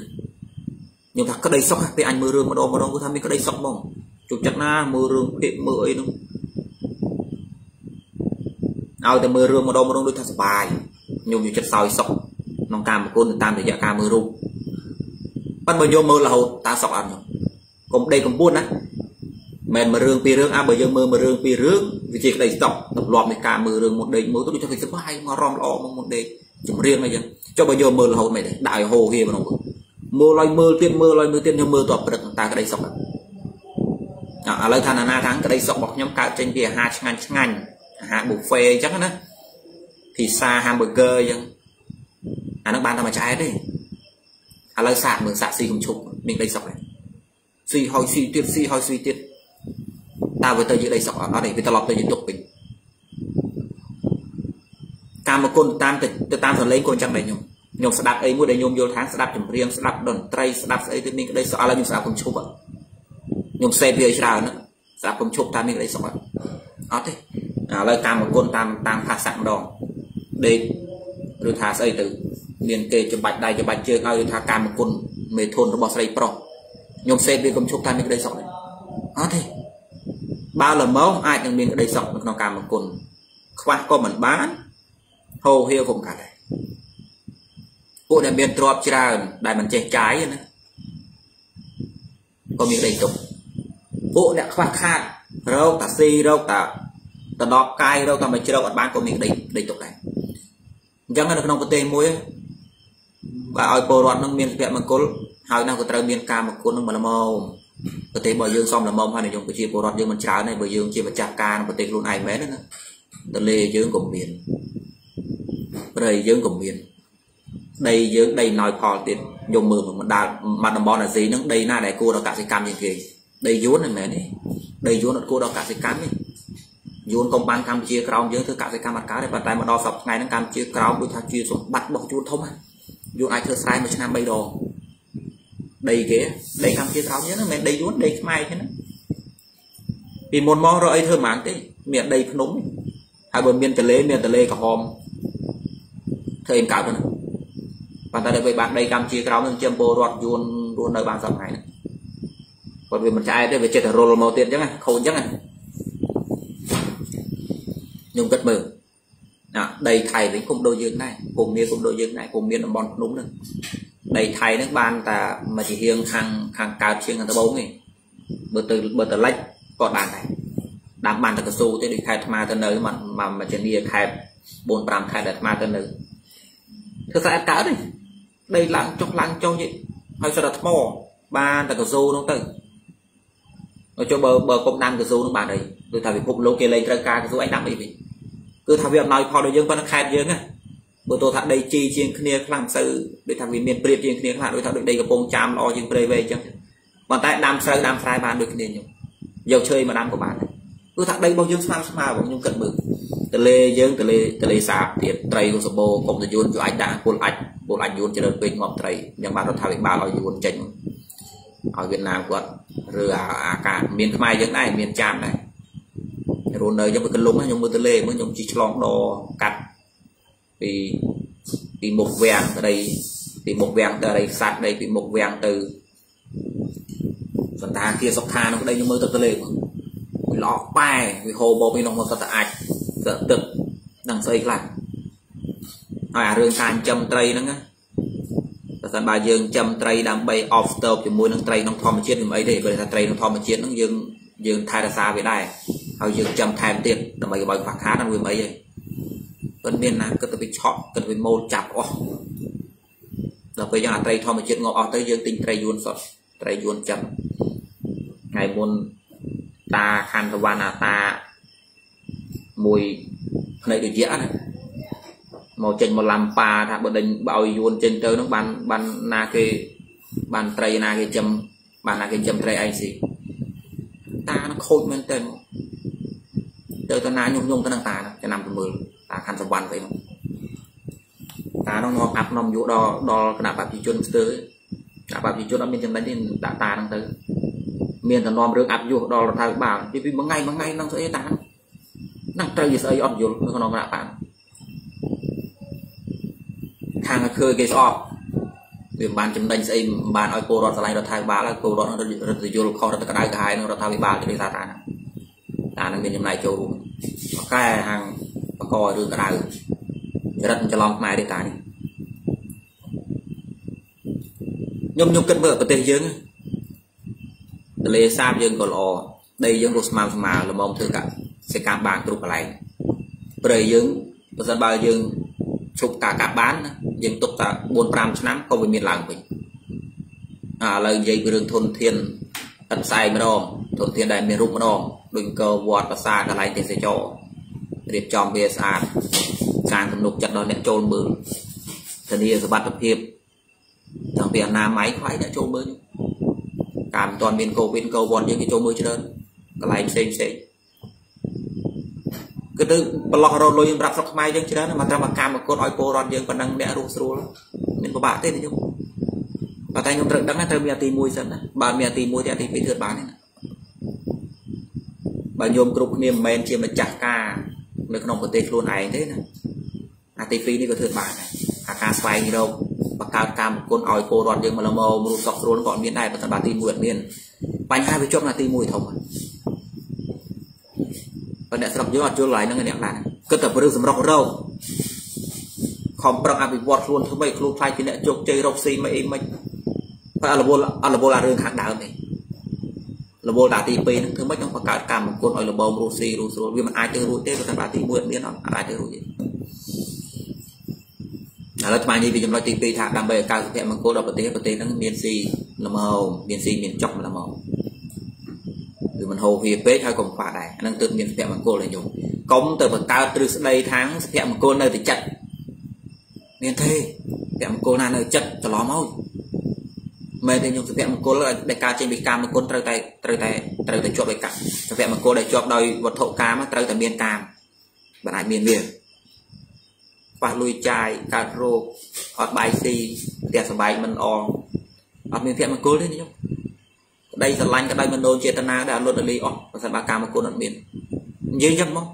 nhôm thằng có đây sóc với anh mưa rương mà đâu mà đâu cứ tham với có đây sóc mong, chỗ chất na mưa rương đẹp mưa ấy đúng, ao thì mưa rương mà đâu mà đâu đôi thằng bài, nhôm nhiều chất sỏi sóc, nòng cam một con tam để dạ cam mưa rương, bắt mình nhôm mưa là hậu ta sóc ăn rồi. Còn đây còn buồn á mẹ mà rương pi rương à bởi giờ mơ mà rương pi rương vì chỉ cái này dọc tập loạt mấy cả mưa rương một đây mới tôi cho thấy rất hay mà rom lọ một đây chúng riêng này chứ cho bây giờ mơ là hậu mày đấy đại hồ kia mà nó mơ loay mơ tiên mơ loay mơ tiên cho mơ toàn được ta cái đây dọc à lời thằng là tháng cái đây dọc bọc nhóm cạo trên kia hai ngàn ngàn hạ buffet chắc đó thì xa hamburger chứ à nó bán tao mà trái đấy à lời sạc mượn sạc xì cùng chụp mình đây dọc này suy hỏi suy tuyệt suy hỏi suy tuyệt ta với tờ dưới đây sọc ở đây với ta lọc tờ dưới tục bình ta một con tam từ tam rồi lấy con chẳng này nhung nhung sẽ đặt ấy mua để nhung vô tháng sẽ đặt chấm riêng sẽ đặt đòn tray sẽ đặt ấy thì mình đây sọ là nhung sẽ không chụp ạ nhung xe về ra nữa sẽ không chụp ta mình đây sọc ạ đó thế lời ta một con tam tam thả sẵn đòn đây rồi thả xây từ miền kề cho bạch đây cho bạch chưa ai thả cam một con mề thôn nó bỏ xây pro nhôm xe đi cầm chụp tay mình cái đây sọc này, đó thì bao lần máu ai đang miền cái đây sọc nó cả một cồn, qua con mình bán, hầu heo cũng cả này, bộ này miền trọp ra đại mình che trái rồi nữa, còn miền đây sọc, bộ này khoa khan, rau tả si rau tả, tả đọt cay rau tả mình chưa đâu bán còn miền đây đây sọc này, chẳng là nó có tên muối, và ở bờ đoạn nó miền kia mà cồn hai năm của tàu miền cam một con nó mà làm màu có thể bờ dương xong là mông hay là dùng cái chi bồ đọt dương mình cháo này bờ dương chi mà chặt can có thể luôn ai mé nữa từ lê dương của miền đây dương của miền đây dương đây nói cò tiền dùng mờ mà đào mà đồng bọn là gì nó đây na đại cô đó cả cái cam gì kì đây vốn này mẹ này đây vốn là cô đó cả cái cam này vốn công ban cam chia cào dương thứ cả cái cam mặt cá để bàn tay mà đo sọc ngày nó cam chia cào đôi thao chia xuống bắt bọc chuột thông à vốn ai thưa sai mà chăn bay đồ đây kia đây cam chia tháo nhớ nó men đây vốn đây mai thế nó vì một món rồi ấy thơ mán thế miệng đây núng hai bờ miền tờ lê miền tờ lê cả hòm thơ em cào cho nó bạn ta đây về bạn đây cam chia tháo nên chém bồ đoạt vốn vốn nơi bàn sập này còn vì mình trai đây về chơi thằng roll màu tiền chứ này khâu chứ này nhung cất mờ à đây thầy với cùng đôi dương này cùng miền cùng đôi dương này cùng miền là bọn núng nữa đây thay nước ban ta mà chỉ riêng hàng hàng cao chiên hàng tơ bông này bờ từ bờ từ lách còn bàn này đám bàn từ su tới đi khai tham ma tới nơi mà mà mà trên kia khai bốn trăm khai đặt ma tới nơi thực ra cá đây đây lăng trong lăng châu vậy hay sao đặt mò ba từ su nó từ ở chỗ bờ bờ công nam từ su nó bàn này tôi thà vì cục lô kia lên ra ca cái số anh đặng đi vì cứ thà việc nói kho đôi dương con nó khai dương á bộ tôi thằng đây chi chiên kia làm sự để thằng viên miền bệt chiên kia là đối thằng được đây có bông chạm lo chiên bệt về chứ còn tại đam sơ đam phai bạn được nền nhung dầu chơi mà đam của bạn tôi thằng đây bao nhiêu sao sao bao nhiêu cận bự từ lê dương từ lê từ lê sáp tiền tây của sập bồ cùng từ yun của anh đã buồn anh buồn anh yun cho đơn vị ngọc tây nhưng bạn nó thằng bạn lo yun chỉnh ở Việt Nam quận rồi à cả miền mai dương này miền chạm này rồi nơi trong cái lúng nhung mưa từ lê mới nhung chỉ lon đồ cắt vì vì một vàng từ đây vì một vàng từ đây sạt đây vì một vàng từ Phần ta kia sọc tha nó có đây nhưng mới tập lên lọ bài vì hồ bố mình nó một tập ảnh tập tập đằng xoay lại à rương sàn châm tây nó nghe sàn bà dương châm tây đang bay off top thì môi nó tây nó thom chiết thì mấy để bởi là tây nó thom chiết nó dương dương thay ra xa về đây hay dương châm thay tiệt là mấy cái bánh khá đang với mấy vậy vẫn miền là cứ tập bị chọn cần phải mô chặt ó là bây giờ là tây thom chiết ngọc tới dương tinh tây yuan sọt tây yuan châm ngày môn ta khăn và bàn là ta mùi này được dễ này màu trình một làm pa thà bên đình bao yuan trên trời nó bàn bàn na cái bàn tây na cái châm bàn na cái châm tây anh gì ta nó khôi bên trên trời ta na nhung nhung ta đang ta cho năm phần mười ta khăn và bàn vậy không ta nó ngọc áp nòng vũ đo đo cái đạp bạc di chuyển tới đạp bạc di chuyển nó bên trên đấy thì đã ta đang tới miền tây nòm rước áp vô đo là thay bảo thì vì mấy ngày mấy ngày năng sẽ ta năng trời gì sẽ ôm vô nó nòm đã bạn hàng khơi cái sọ về bàn chấm đánh xây bàn oi cô đọt lại đọt thay bà là cô đọt nó rất nhiều khó rất cái hai nó đọt thay bà cho đi ra ta ta nó bên trong này châu cái hàng coi rừng cái rất cho lòng mai đi ta nhung nhung cất bờ bờ tây dương lê sáp dương còn lò đây dương rút màu màu là mong thưa cả sẽ cam bàn trục lại bờ dương bờ sân bao dương chụp cả các bán dân tục cả bốn trăm năm không bị miệt làng mình à là dây đường thôn thiên tận sai mà đó thôn thiên đại miền rụng mà đó đừng cờ vọt và xa cả lại thì sẽ cho điệp tròn bia sàn sàn cầm nục chặt đòn nẹt trôn bự thần địa sự bắt tập hiệp thằng bè nam máy phải đã trôn bự cảm toàn miền cầu bên cầu vọt những cái trôn bự cho nên cả lại xem xem cứ tự block rồi lôi những rác rác mai những đó mà ta mà cam mà cột oi cô ròn những còn đang đẻ rú rú nên có bà thế thì không bà tay nhung trợn đắng là thêm mía tì mùi dần bà mía tì mùi thì bị thượt bán bà nhôm cục niềm men chiêm mà chặt ca được nòng của tê luôn này thế này à tê phi đi có thượt bán này à ca xoay gì đâu bà cam cam cột oi cô ròn những mà làm màu rú sọc rú còn miếng này mà ta bà tì mùi miền bánh hai với chốt là tì mùi thông và để sập nhớ chưa lại nó nghe đẹp lại cứ tập với sầm rọc đâu không bằng api bọt luôn thứ bảy luôn phải thì để chụp chơi rọc xì mấy mấy phải là bô là bô là đường hàng đảo này là bô đá tì pê thứ mấy trong quảng cáo cả một con gọi là bom rô xì rô rô vì mà ai chơi rô tê rồi thằng bà tì mượn biết nó ai chơi rô gì là lớp mai như vì chúng nói tì pê thà đam bê cao thẹn mà cô đọc bờ tê bờ tê nó miền xì là màu miền xì miền chọc là màu mình hồ hiệp bế thôi còn quả này năng tự nhiên đẹp bằng cô là dùng công từ bằng cao từ đây tháng đẹp bằng cô nơi thì chặt nên thế đẹp bằng cô là nơi chặt cho nó máu mê thì nhung đẹp bằng cô là đại ca trên bị cam một con trời tay trời tay trời tay chuột đại cặp đẹp bằng cô để chuột đời vật thổ cam á trời tại miền cam bạn lại miền miền và lùi chài cà rô hoặc bài xì đẹp sờ bài mình on hoặc miền đẹp bằng cô đấy nhung đây là lành cái đây mình đồn chia tân đã luôn ở đi off và sản ba k một con ở biển dễ nhất không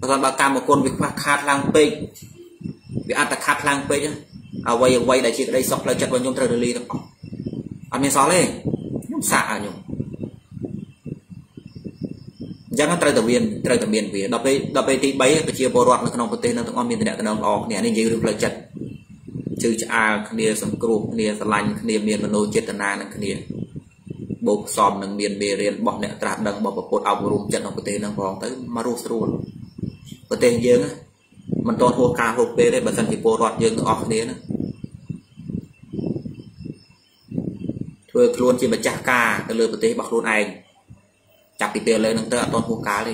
và sản ba k một con việc mà khát lang pe việc ăn ta khát lang pe à quay quay đại chị đây sọc lại chặt vào nhung trời đi đâu anh miền xó lên nhung xả nhung giang nó trời tầm biển trời tầm biển vì đập đây đập đây thì bấy chia bò rọt nó còn có tên nó còn miền thì đã còn đó nè nên dễ được lại chặt trừ cha kia sầm cụp kia lành kia miền mình đồn chia tân na kia bộ xóm nâng miền bề riêng bọn nẹt trà đằng bọn bột ảo rùm chân ông có thể nâng vòng tới maru srul có thể dương á mình toàn hồ ca hồ bê đấy bản thân thì cô rọt dương ở đấy nữa thôi luôn chỉ mà chặt ca cái lời có thể bọc luôn anh chặt cái tiền lên nâng tới toàn hồ cá đi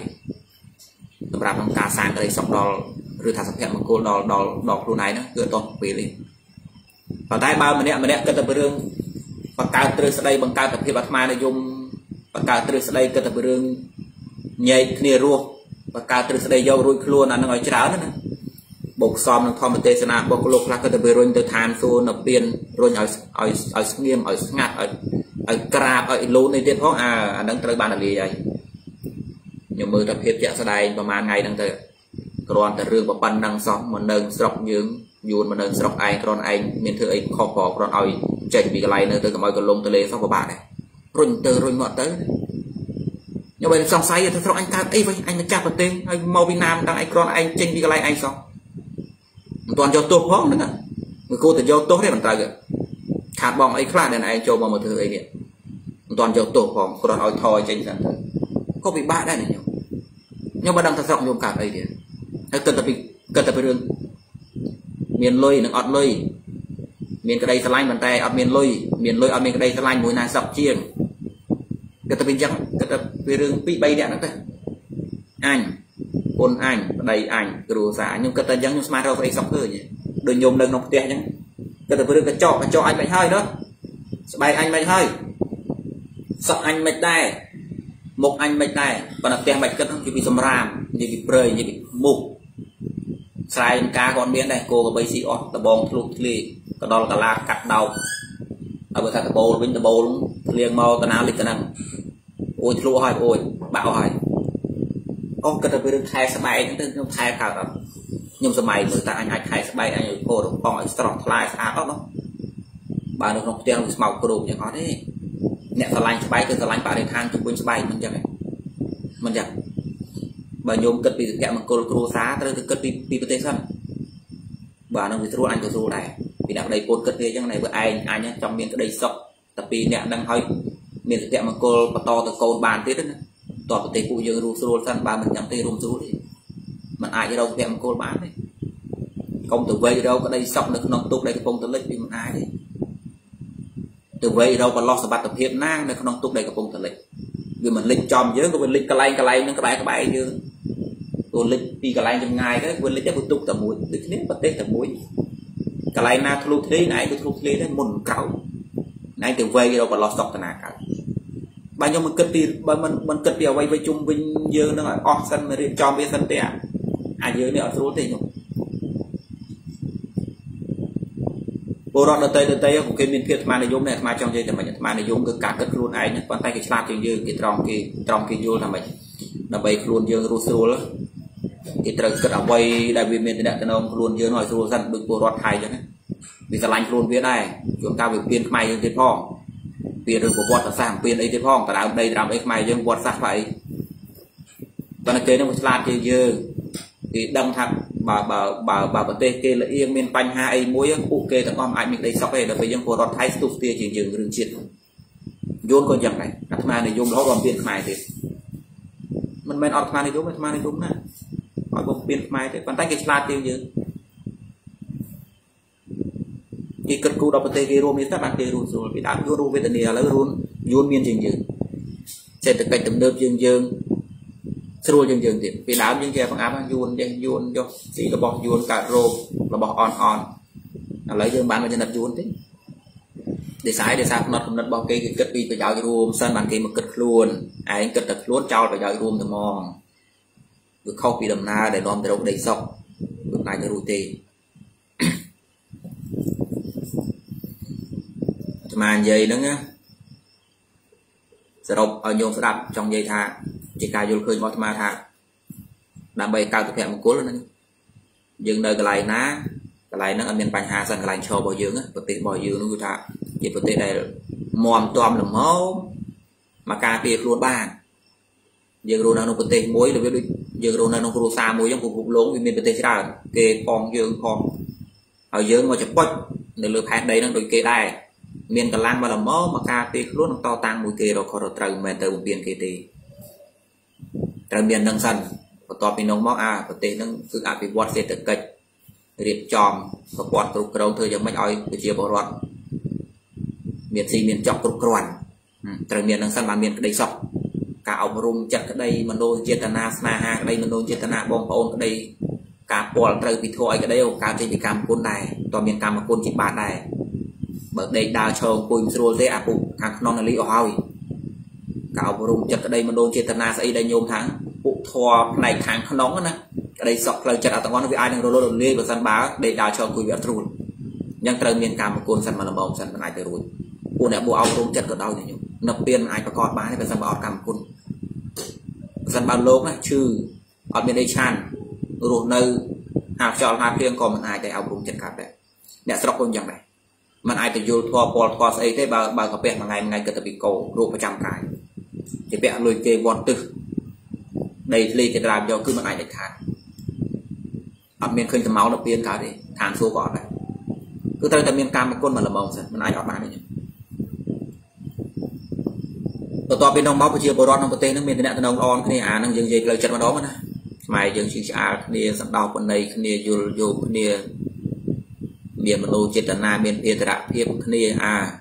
tập ra bằng cá sang cái đấy xong đò rồi thả sập hẹn bằng cô đò đò đò luôn này nữa gỡ toàn về đi và tay bao mình nẹt mình nẹt cái tập đường bằng cao từ sau đây bằng cao tập hiệp bát mai này dùng bằng cao từ sau đây cơ tập đường nhảy kia ruột bằng cao từ sau đây dầu ruồi luôn là nó ngồi cháo nữa bột xòm nó thom tê sơn bột lục là cơ tập đường từ than xô nạp tiền rồi ở ở ở nghiêm ở ngặt ở ở cà ở lú này tiền phong à đang tới bàn là gì vậy nhiều mưa tập hiệp dạng sau đây và mà ngày đang tới còn từ đường bằng bàn đang xóm một nâng sọc nhướng dùn một nâng sọc ai còn anh miền thừa anh khó bỏ còn ỏi chạy bị cái này nữa từ cái mọi cái lông tới lên xong của bạn này run từ run ngọt tới nhưng mà xong say thì anh ta ấy vậy anh nó chặt vào tên anh mau Việt Nam đang anh con anh trên đi cái anh xong toàn do tôi khó nữa người cô tự do tôi đấy mình ta kìa khát bong ấy khác này anh cho bong một thứ ấy kìa toàn do tôi khó cô đòi thòi trên sàn thôi có bị bạ đây này nhiều nhưng mà đang thật rộng nhôm cả ấy kìa cần tập cần tập đường miền lôi nó ọt lôi miền cái đây sẽ lanh bàn tay ở miền lôi miền lôi ở miền cái đây sẽ lanh mùi na sọc chiên cái tập bên trắng cái tập bên đường bị bay đạn đấy anh ôn anh đầy ảnh rùa giả nhưng cái tập trắng smart đâu phải sọc hơi nhỉ đôi nhôm đơn nọc tẹt nhá cái tập bên đường cái cho cái cho anh mày hơi đó bay anh mày hơi sọc anh mày tay một anh mày tay còn là tẹt mày cái thằng kia bị sầm ram như bị bơi như bị mục sai cá con biến đây cô bay xì ót tờ bong lục lì cả đó là la cắt đầu ở bên ta tờ bồ bên tờ bồ liền mau tờ nào lịch tờ năng ôi lụa hỏi ôi bão hỏi ông cần phải được thay sợi bay những thứ thay khảo tập nhưng sợi bay người ta anh hạch thay sợi bay anh cô được con ấy strong fly sao đó bà được nộp tiền màu cô đủ những con đấy nhẹ sợi lanh sợi bay từ sợi lanh bà đến thang chụp bên sợi bay mình chẳng mình chẳng bà nhôm cất bị kẹo mà cô cô xá tới cất bị bị bê tông bà nó bị rú anh rú này vì đằng đây cô cất thế trong này với ai ai nhá trong miền đây sọc tập vì nẹt đang hơi miền kẹo mà cô to từ cồn bàn tết đấy tọt từ tây cụ giờ rú rú săn bà mình nhắm tây rú rú đi mà ai cái đâu kẹo mà cô bán đấy không từ vây đâu có đây sọc được nông tục đây cái phong từ lịch vì mình ai đấy từ vây đâu còn lo sợ bát tập hiện nang đây nông tục đây cái phong từ lịch vì mình lịch chòm dưới của mình lịch cái lay cái lay nó cái bài cái bài như còn lịch đi cái lạnh trong ngày đấy quên lịch đã tụt tập muối từ khi bắt tết tập muối cái lạnh na thu thế này tôi thu thế đấy mồn cầu này từ về đâu còn lo sọc tận cả bao nhiêu mình cất tiền bao mình mình cất tiền vay vay chung vinh dơ nó là off sân mình cho bên sân tệ à dơ này ở số tiền không bồ đào đợt tây đợt tây của cái miền kia mà này dùng này mà trong dây thì mình mà này dùng cái cả cất luôn ấy nhá bàn tay cái sạc tiền dơ cái tròn cái tròn cái vô là mình là bay luôn dơ rusul thì từ cái đầu quay đại viên miền đại đông luôn dưới nói số dân được bồi rót hay cho nên vì cái lạnh luôn biết này chúng ta về viên mai trên phong viên được của bọt là sang viên ấy trên phong tại đảo đây làm ấy mai trên bọt sạc phải còn là cái nó một lát chơi dơ thì đâm thẳng bà bà bà bà bà tê kê là yên miền panh hai mũi cụ kê thằng con ai mình đây sắp về là phải dân bồi rót hay tụt tia chỉ dừng đường triệt vốn còn chẳng này các ma này dùng đó còn viên mai thì mình men ở ma này đúng mà ma này đúng nè hỏi bông biên mai thế bàn tay cái slide tiêu như cái cật cụ đập tay cái rô miếng ta bàn tay rô rồi bị đá rô rô về tận địa lấy rô rô miên dừng dừng sẽ được cảnh tầm đơm dừng dừng rô dừng dừng thì bị đá dừng kia bằng áp bằng yun dừng yun cho chỉ là bọc yun cả rô là bọc on on là lấy dừng bán vào chân đặt yun thế để sai để sạc nát không nát bọc cái cật bị phải giáo cái rô sân bàn kia một cật luôn anh cật đặt luôn trao phải giáo cái rô thì mòn khóc bị đầm na để đom đầu đầy sọc được này cái rute mà dây đó nhá sẽ đọc ở nhôm sẽ đặt trong dây thà chỉ cài vô khơi bọt ma thà làm bầy cao thực hiện một cố luôn đấy dừng đời cái này ná cái này nó ở miền Bắc Hà dần cái này cho bò dưỡng á vật tệ bò dưỡng nó thà chỉ vật tệ này mòm toam là máu mà cà tiệt luôn bàn dừng rồi nào nó vật tệ muối được biết dương rô này nó rô xa mùi trong cuộc lốn vì mình phải tê ra kê con dương con ở dưới mà chụp quất để lượt hạt đấy nó đối kê đài miền cả lan mà là mớ mà ca tê luôn to tăng mùi kê rồi khó rồi trời mẹ tờ một biên kê tê trời miền nâng sân và to bình nông móc à và tê nâng sự áp bị bọt xe tự kịch riêng tròn và bọt cực râu thơ giống mách oi với chia bỏ rọt miền xì miền chọc cực ròn trời miền nâng sân mà miền đầy sọc cả ông rung chặt cái đây mình đôi chia tana ha cái đây mình đôi chia tana bong ôn cái đây cả bò trời bị thôi cái đây cả trên bị cam côn này toàn miền cam mà côn chỉ bàn này bởi đây đào trầu cùi rồi thế à cũng thằng non là lý ở hoi cả ông rung chặt cái đây mình đôi chia tana sẽ đây nhôm thắng cụ thò này thắng nóng nữa cái đây sọc là chặt ở tầng con vì ai đang rồi rồi lên và săn bá để đào trầu cùi bị trùn nhưng trời miền cam mà côn săn mà là bông săn mà lại tới rồi côn này bộ ông rung chặt ở đâu nhỉ nộp tiền ai có con bán thì phải săn bò cam côn dân bao lốp này trừ ở bên đây chan rồi nơi học trò học viên còn một ai để ao cùng chân cạp đấy để sọc con chẳng này มัน ai ประโยชน์ทั่วปลอดคอสไอ้ biên mật độ chật na biên biên tật biên kia à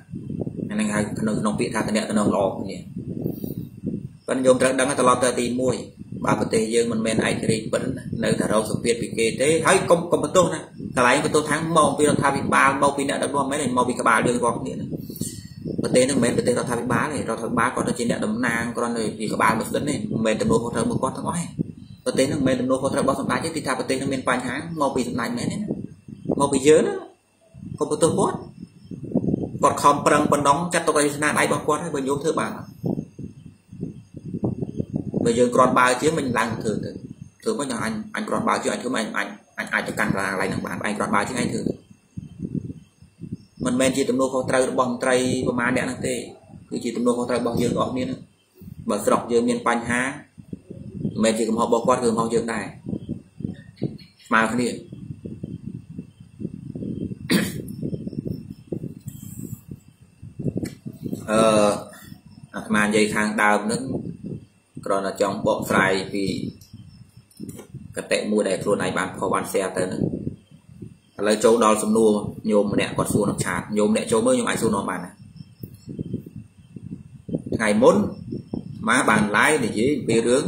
anh hai nông nông bị tha tận địa nông lò này vẫn dùng trắng đắng tao tao tì môi ba phần tê dương mình men ai thì vẫn nơi thà rau sụp biệt bị kê thế thấy công công bật tô này thà lấy bật tô tháng màu vì tha bị ba màu vì địa đâm đom mấy này màu vì cả ba đường gọt này bật tê nước men bật tê tao tha bị bá này tao tha bá còn tao trên địa đâm nang còn này vì cả ba bật đến này men đâm đô con tao một con tao nói bật tê nước men đâm đô con tao bao phần ba chứ thì tha bật tê nước men vài tháng màu vì này mấy này màu vì dớ đó không có tốt còn không bằng bằng nóng chắc tôi đây là ai bằng quan hay bằng nhóm thứ ba bây giờ còn ba chứ mình làm thường thường thường có nhà anh anh còn ba chứ anh cứ anh anh anh ai cho cần là lại thằng bạn anh còn ba chứ anh thường mình men chỉ tụm nô kho trai bằng trai và má đẻ năng tê cứ chỉ tụm nô kho trai bằng dương gọt miên bằng sọc dương miên pan há men chỉ cùng họ bỏ qua thường họ dương này mà cái gì ờ mà dây khang đào nâng còn là trong bộ phai vì cái tệ mua để luôn này bán kho bán xe tới nữa lấy châu đo sầm nua nhôm mẹ còn xu nó chán nhôm mẹ châu mới nhôm ai xu nó bàn ngày muốn má bàn lái thì chỉ bê rướng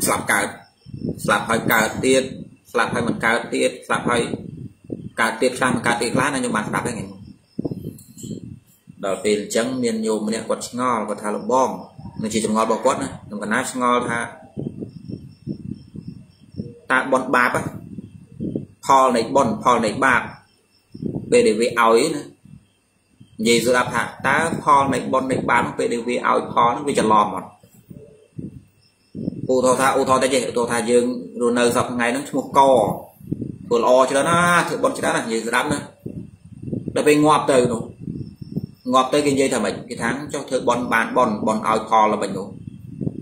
sạp cả sạp hơi cả tiền sạp hơi mặt cả tiền sạp hơi cả tiền sang cả tiền lá này nhôm bàn sạp cái này đầu tiên trắng miền nhôm này quật ngò quật thà lồng bom mình chỉ trồng ngò bò quất này trồng cái nát ngò tha ta bón bạc á phò này bón phò này bạc về để về ao ấy gì rồi đạp hạ ta phò này bón này bạc về để về ao phò nó về chặt lòm mọt ô thò tha ô thò ta chơi ô thà dương rồi nơi dọc ngày nó một cò rồi o cho nó thử bón cho nó là gì rồi đạp nữa là về ngoạp từ rồi ngọt tới cái dây thằng mình cái tháng cho thợ bòn bàn bòn bòn ao kho là mình luôn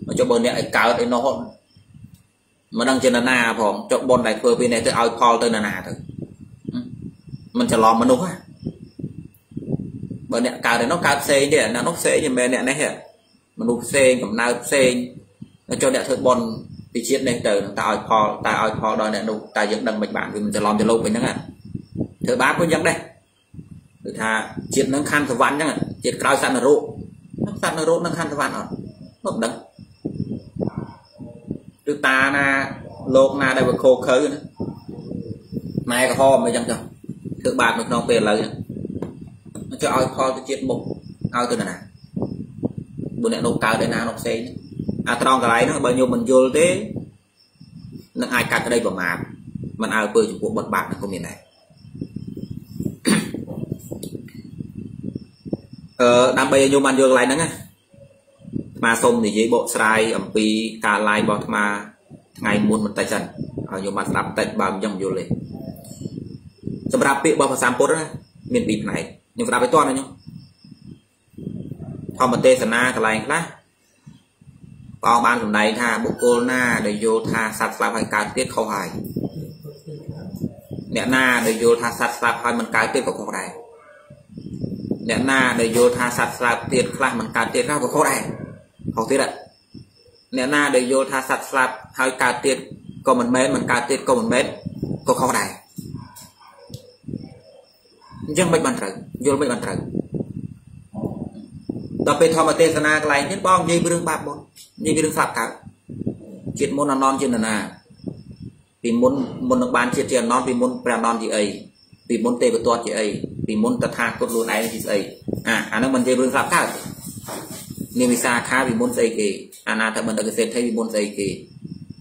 mà cho bờ này cào để nó hỗn mà đang trên là na phòng cho bòn đại phơi bên này tới ao kho tới là na thôi mình sẽ lòm mà đúng á bờ này cào để nó cào xe để là nó xe như bên này này hả mà nụ xe cầm na xe nó cho đại thợ bòn bị chết này từ tại ao kho tại ao kho đòi này nụ tại dựng đằng mình bản thì mình sẽ lòm cho lâu vậy nữa à thợ bá có nhắc đây tha chết nâng khăn thằng ván nhá chết cao sẵn là rộ nâng sẵn là rộ nâng khăn thằng ván à không đắng từ ta na lột na đây vừa khô khơi nữa mai cái ho mà chẳng chẳng thứ ba mình non về lời nó cho ao kho chết một ao từ nào bữa nay nộp cao để nào nộp xe à tròn cái này nó bao nhiêu mình vô thế nâng ai cắt ở đây vào mà mình ao bơi chụp cuộc bận bạc nó không miền này đam bây giờ mình vô lại nữa mà xong thì dưới bộ sài ẩm pi cả lại bọt mà ngày muôn một tay chân ở nhiều mặt đạp tận bao nhiêu vô lên xong đạp bị bao phần sam pốt đó miền bịt này nhưng đạp với toan này nhung không một tê na cả lại lá bao ban hôm nay tha bộ cô na để vô tha sạt sạt phải cá tiết khâu hài nẹn na để vô tha sạt sạt phải mình cá tiết của khâu này nè na để vô tha sạt sạt tiền khai mình cả tiền ra của khâu này không tiếc đấy nè na để vô tha sạt sạt hơi cả tiền còn mình mến mình cả tiền còn mình mến của khâu này nhưng mình bàn trắng vô mình bàn trắng đặc biệt thọ mà tê sana cái này nhất bom như đường bạc bốn như đường sạt cả chuyện muốn là non chuyện là na vì muốn muốn được bán chuyện tiền non vì muốn bèn non gì ấy vì muốn tê với toa chị ấy vì muốn tật hạt cốt luôn này thì ấy à anh nó mình chơi bưng sạp khác nên vì xa khá vì muốn dây kì anh ta mình đã cái xe thấy vì muốn dây kì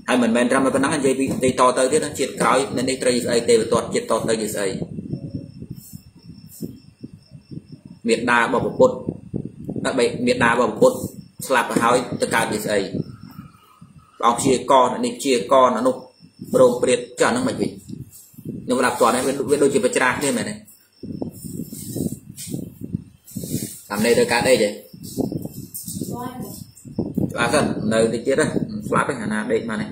hay mình men ra mà có nắng dây vì dây to tới thế nó triệt cõi nên đây trời ấy tê với toa triệt to tới như ấy miệt đa bảo bột đặc biệt miệt đa bảo bột sạp và hói tất cả như ấy ông chia con này chia con nó nục rồi triệt cho nó mình vì nhưng mà đạp toàn này với đôi chìa bạch ra thế này này làm đây tôi cá đây chứ á dần nơi đi chết đấy flap cái hàng đây mà này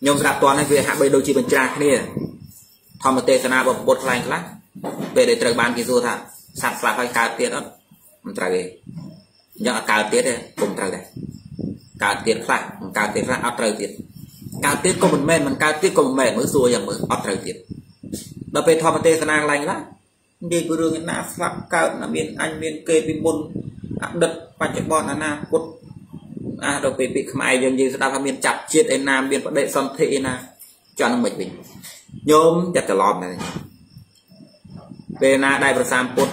nhôm sạp toàn này về hạ bây đôi chi bên trà kia thò một tê sana bột bột lạnh lắm về để trời ban kia rồi thà sạp flap hay cá tiết đó mình trả về nhỡ cá tiết đây cùng trả đây cá tiết flap cá tiết flap ấp trời tiết cá tiết có một men mình cá tiết có một mẻ mới xua dần mới ấp trời tiết đó về thò một tê sana lạnh lắm đi vừa đường na phạt cao là miền anh miền kê miền bồn đợt và chạy bọn là na cột à đầu về bị mai dần dần ta miền chặt chết em nam miền đệ son thị na cho nó mệt mình nhóm chặt cả lòm này về na đại bờ sam cột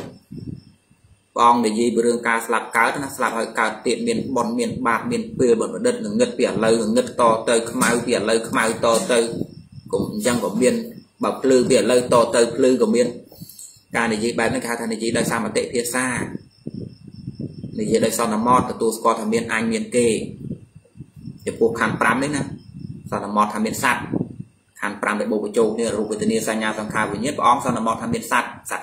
bong để gì vừa đường cá sập cá nó sập hơi cá tiện miền bồn miền bạc miền bừa bẩn đất ngất bỉa lơi ngất to tới mai bỉa lơi mai to tới cũng dân của miền bọc lư bỉa lơi to tới lư của miền cái này gì bạn nói cái thằng này gì đời sao mà tệ phía xa này gì đời sau là mót là tu score thằng miền anh miền kê để buộc khăn pram đấy nè sau là mót thằng miền sạt khăn pram để buộc châu như là rùi từ nia sang nhà sang khao với nhất bóng sau là mót thằng miền sạt sạt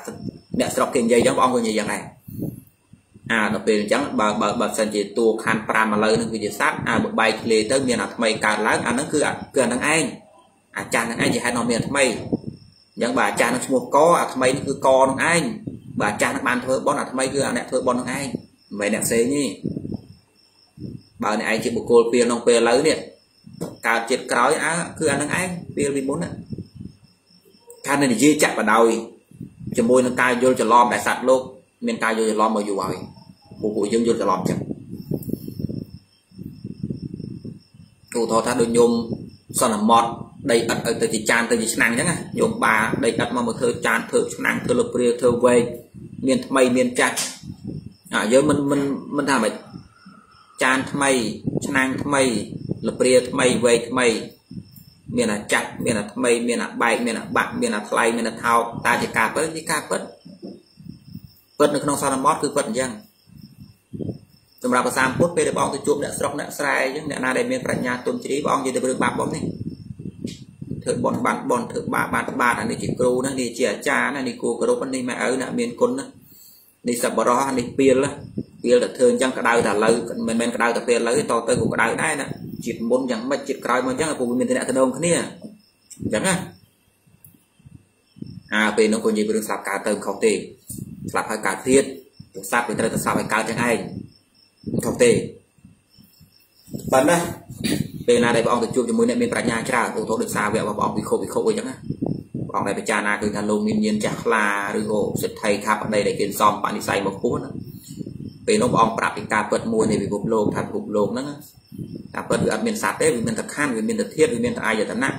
để sọc kềnh dây giống bóng rồi như vậy này à đặc biệt chẳng bờ bờ bờ sân chỉ tu khăn pram mà lời nó cứ chỉ sạt à bộ bay lê tới miền nào mày cả lá à nó cứ à cứ thằng anh à chàng thằng anh gì hay nói miền mày những bà cha nó mua có à thằng mày cứ con anh bà cha nó ban thôi bọn là thằng mày cứ à nè thôi bọn anh mày đẹp xế nhỉ bà này anh chị một cô tiền ông về lấy điện cả chết cói á cứ ăn anh tiền đi bốn ạ thằng này dư chặt vào đầu cho môi nó cay vô cho lom đại sạch luôn miền cay vô cho lom mà dù vậy một buổi dương vô cho lom chặt tụ thọ thằng đôi nhôm sau là mọt đây ắt ở từ chỉ chan từ chỉ năng nhá nhôm bà đây ắt mà một thơ chan thơ năng thơ lục bia thơ về miền mây miền chan à giờ mình mình mình làm vậy chan mây năng mây lục bia mây về mây miền là chặt miền là mây miền là bay miền là bạc miền là play miền là thao ta chỉ cà phớt chỉ cà phớt phớt được không sao làm mót cứ phớt nhá chúng ta có sam phớt về để bong tôi chụp đã sọc đã sai chứ đã đây miền cạnh nhà tuần chỉ bong gì để được bạc bóng này thử bọn bạn bọn thử bà bạn bà là đi chỉ cô nó đi chìa cha này đi cô có đâu đi mẹ ấy là miền côn đó đi sập bờ đó đi pia đó pia là thường chẳng cả đau là lấy mình mình cả đau tập pia lấy to tới cũng đau đấy nè chịt bốn chẳng mà chịt còi mà chắc là cùng mình thế này thật đông thế nè chẳng à à về nó còn gì về đường sập cả tầm không tiền sập phải cả thiết sập về tầm sập phải cả chẳng ai không tiền bạn đây bên này bọn tôi chụp cho mỗi nệm bên nhà cha ô tô được xa vẹo và bọn bị khô bị khô chẳng á bọn này phải cha na cứ lô miên nhiên chắc là rồi gỗ sẽ thay khắp đây để kiến xong bạn đi xài một phút về nó bọn bạc thì ta bật mua này bị gục lô thật gục lô nữa ta bật được miền sạt đấy vì miền thật khan vì miền thật thiết vì miền thật ai giờ thật nặng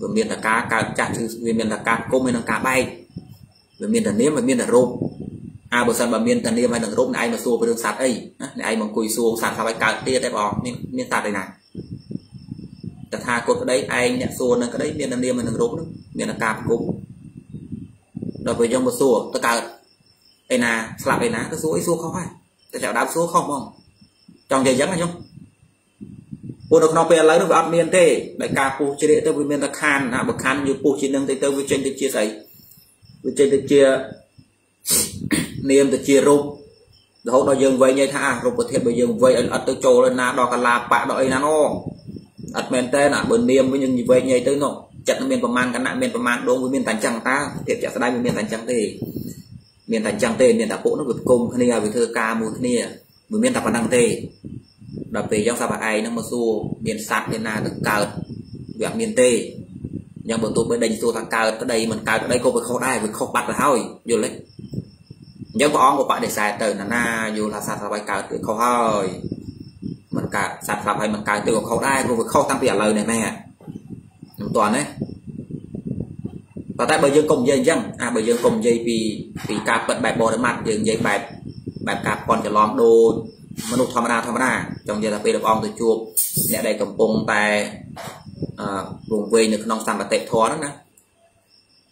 vì miền thật cá cá chặt vì miền thật cá cô miền thật cá bay vì miền thật nếm và miền thật rôm à bờ sân bờ miền thật nếm hay thật rôm này ai mà xua với đường sạt ấy này ai mà cùi xua sạt sao phải cá tia đấy bọn miền sạt đây này thật hà cột ở đấy anh nhẹ xua nó cái đấy miền Nam Điềm mình rốt nữa miền là cạp cũng đối với trong một xua tất cả đây là sạp đây là cái số ấy xua không phải tất cả đáp số không không trong giấy dán này không cô được nó về lấy được áp miền tây đại ca cô chỉ để tôi với miền là khan là bậc khan như cô chỉ nâng tới tôi với trên tôi chia sẻ với trên tôi chia niềm tôi chia rốt rồi nó dừng vậy như tha rồi có thể bây giờ vậy ở tôi trồ lên là đó là bạn đội là nó ất men tên à bơn niêm với những vậy nhảy tới nó chặt nó miền Pầm An cái nạn miền Pầm An đối với miền Tản Trăng ta thiệt chặt đây miền Tản Trăng tề miền Tản Trăng tề miền Tả Cổ nó vượt cùng cái này về thơ ca mùi cái này mùi miền Tả Văn Đăng tề đặc biệt trong sao bà ai nó mà xu miền sạt miền na được cào việc miền tề nhưng bọn tôi mới đánh xu thằng cào ở đây mình cào ở đây cô phải khó ai phải khó bắt là thôi vô lấy nhưng bọn của bạn để xài từ là na vô là sạt là bài cào tự khó hơi mình cả sạt sập hay mình cài từ khâu đai của vực khâu tăng tiền lời này mẹ toàn đấy và tại bây giờ cùng dây chăng à bây giờ cùng dây vì vì cạp vận bài bò để mặt dừng dây bài bài cạp còn cho lon đồ mà nộp tham gia tham gia trong giờ là về được ông từ chuột nè đây cầm bông tài vùng về được non sàn và tệ thó đó nè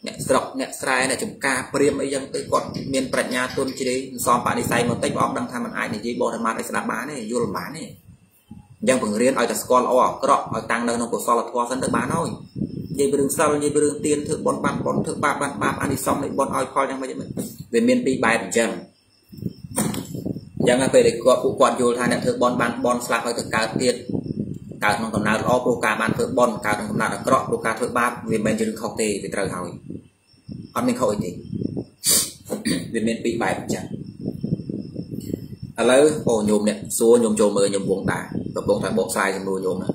nè sọc nè sai này chúng ta prem ấy dân tới còn miền Pật nhà tuôn chỉ đấy xong bạn đi say một tách bóng đang tham ăn ai này dây bò để mặt này sạp bán này vô bán này dân phần riêng ở ta score ở cọ ở tăng lên nó của so là thua sẵn được bán thôi như bưng sâm như bưng tiền thượng bón bạc bón thượng bạc bạc bạc anh đi xong lại bón oi coi nhau vậy mình về miền tây bài chẳng chẳng là về để có cụ quạt vô thay thượng bón bạc bón sạc hơi thượng cá tiền cá trong tầm nào o pro cá bàn thượng bón cá trong tầm nào là cọ pro cá thượng bạc về miền trường học thì về trời hỏi anh mình hỏi thì về miền tây bài chẳng à lấy ô nhôm này số nhôm trộm mười nhôm buông tả tập buông tả bộ sai thì mua nhôm này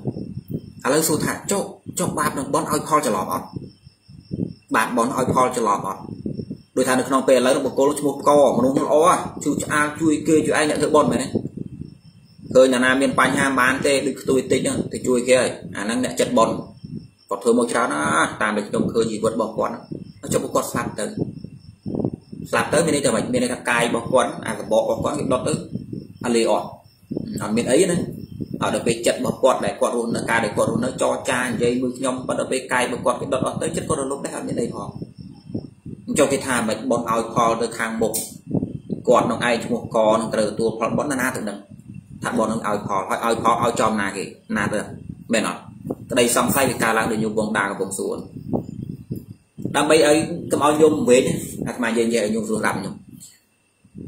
à lấy số thạch chốt chốt ba đồng bón oi call cho lò bón bạn bón oi call cho lò bón đôi thằng được non pè lấy được một cô lúc một co mà đúng nó à chú a chui kia chú anh nhận được bón mày này tôi nhà nam miền Panh ham bán tê được tôi tính nữa thì chui kia à năng nhận chất bón còn thứ một cháu nó tạm được đồng khơi gì vẫn bỏ quán nó cho một con sạt tới sạt tới bên đây tầm mình bên đây là cài bỏ quán à bỏ bỏ quán cái đó tới anh lì ọt ở bên ấy đấy ở được về chặt bỏ quạt để quạt luôn là ca để quạt luôn nó cho cha dây mực nhom và được về cài và quạt cái đợt tới chất con nó lúc đấy ở bên đây họ cho cái thà mình bọn ao co được hàng một quạt nó ai một con từ tua bọn bọn na từ đằng thằng bọn nó ao co họ ao co ao tròn na kì na từ bên nọ đây xong say thì ca là được dùng vòng đà vòng xuống đam bây ấy cầm ao nhôm về mà dây dây nhôm xuống làm nhôm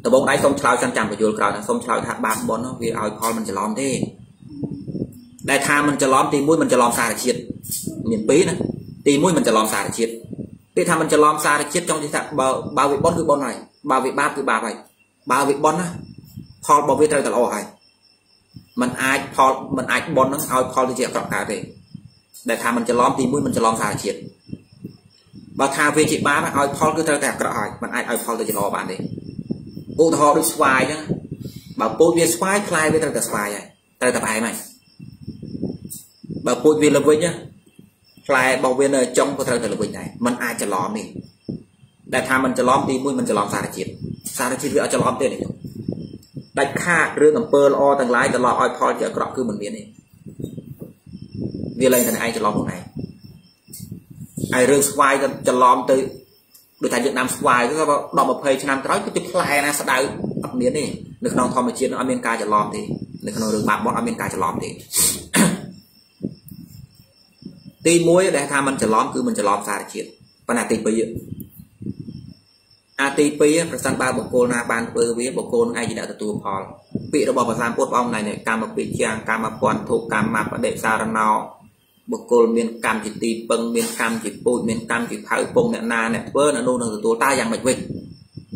từ bóng đáy xong trao chăn chằm và vô cầu xong trao thằng bạn bọn nó vì ao co mình chỉ lom thế đại tham mìnhจะ lom ตี mũi มันจะ lom สาธิตมีนปีนะตี mũi มันจะ lom สาธิตตีทำ มันจะ lom สาธิตตีทำมันจะ lom ตี mũi มันจะ lom สาธิตบ่าวบ่าววิบบ่นคือบ่นไหนบ่าววิบบ่าวคือบ่าววิบบ่น bà bôi viên là với nhá, lại bảo viên ở trong có thể là với này, mình ai sẽ lóm đi, đại tham mình sẽ lóm đi, mũi mình sẽ lóm xa là chết, xa là chết vì ở sẽ lóm thế này, đại kha, riêng ở pearl o thằng lái, thằng lọ oi coi chợ cọp cứ mình biến đi, vì lên thằng ai sẽ lóm một ngày, ai riêng swai thằng sẽ lóm tới, đối thành Việt Nam swai cứ đọ một phê cho Nam tới, cứ chụp lại là sẽ đào ập biến đi, được non thò mà chiến ở America sẽ lóm thì, được non được bạc bọn America sẽ lóm thì. Tí muối để tham mình sẽ lóm cứ mình sẽ lóm xa chuyện và là tê pê a tê pê là sân ba bộ cô na ban bơ với bộ cô ai gì đã tụi họ bị nó bỏ vào sang cốt bông này này cam một bị trang cam một con thuộc cam mà để sao ra nào bộ cô miền cam chỉ tì bưng miền cam chỉ bôi miền cam chỉ khâu bông miền na này bơ là nô là tụi ta dạng mạch vịt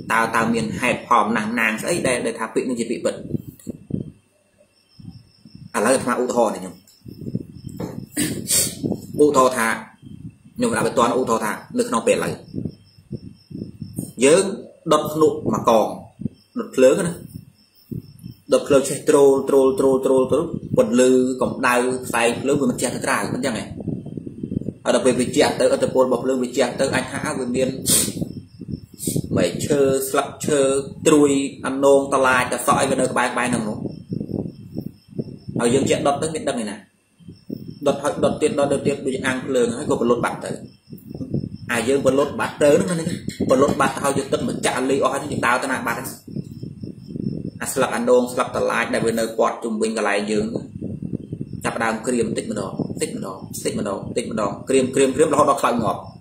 tao tao miền hẹp hòm nàng nàng ấy đây để thả bị nó chỉ bị bật à lấy tham u thò này nhung u thọ thà nhưng mà toàn u thọ thà lực nó bền lại nhớ đập nụ mà còn đập lớn nữa đập lớn chơi trô trô trô trô trô quật lư còn đau say lớn vừa mình chẹt ra cũng chẳng này ở đập về bị chẹt tới ở tập bồn bọc lư bị chẹt tới anh há vừa miên mày chơi slap chơi trui ăn nôn ta lai ta sỏi về nơi bài bài nào luôn ở dương chẹt đập tới miền đông này nè đợt hận đợt tiền đợt tiền bị ăn lường hay còn lột bát tới ai dương còn lột bát tới nữa này còn lột bát thao dương tất mình chả lấy ở hai chúng tao ta là bát à slap ăn đôn slap tờ lại đại bên nơi quạt trung bình cả lại dương chặt đào kềm tích mình đó tích mình đó tích mình đó tích mình đó kềm kềm kềm là họ đọc lại ngọt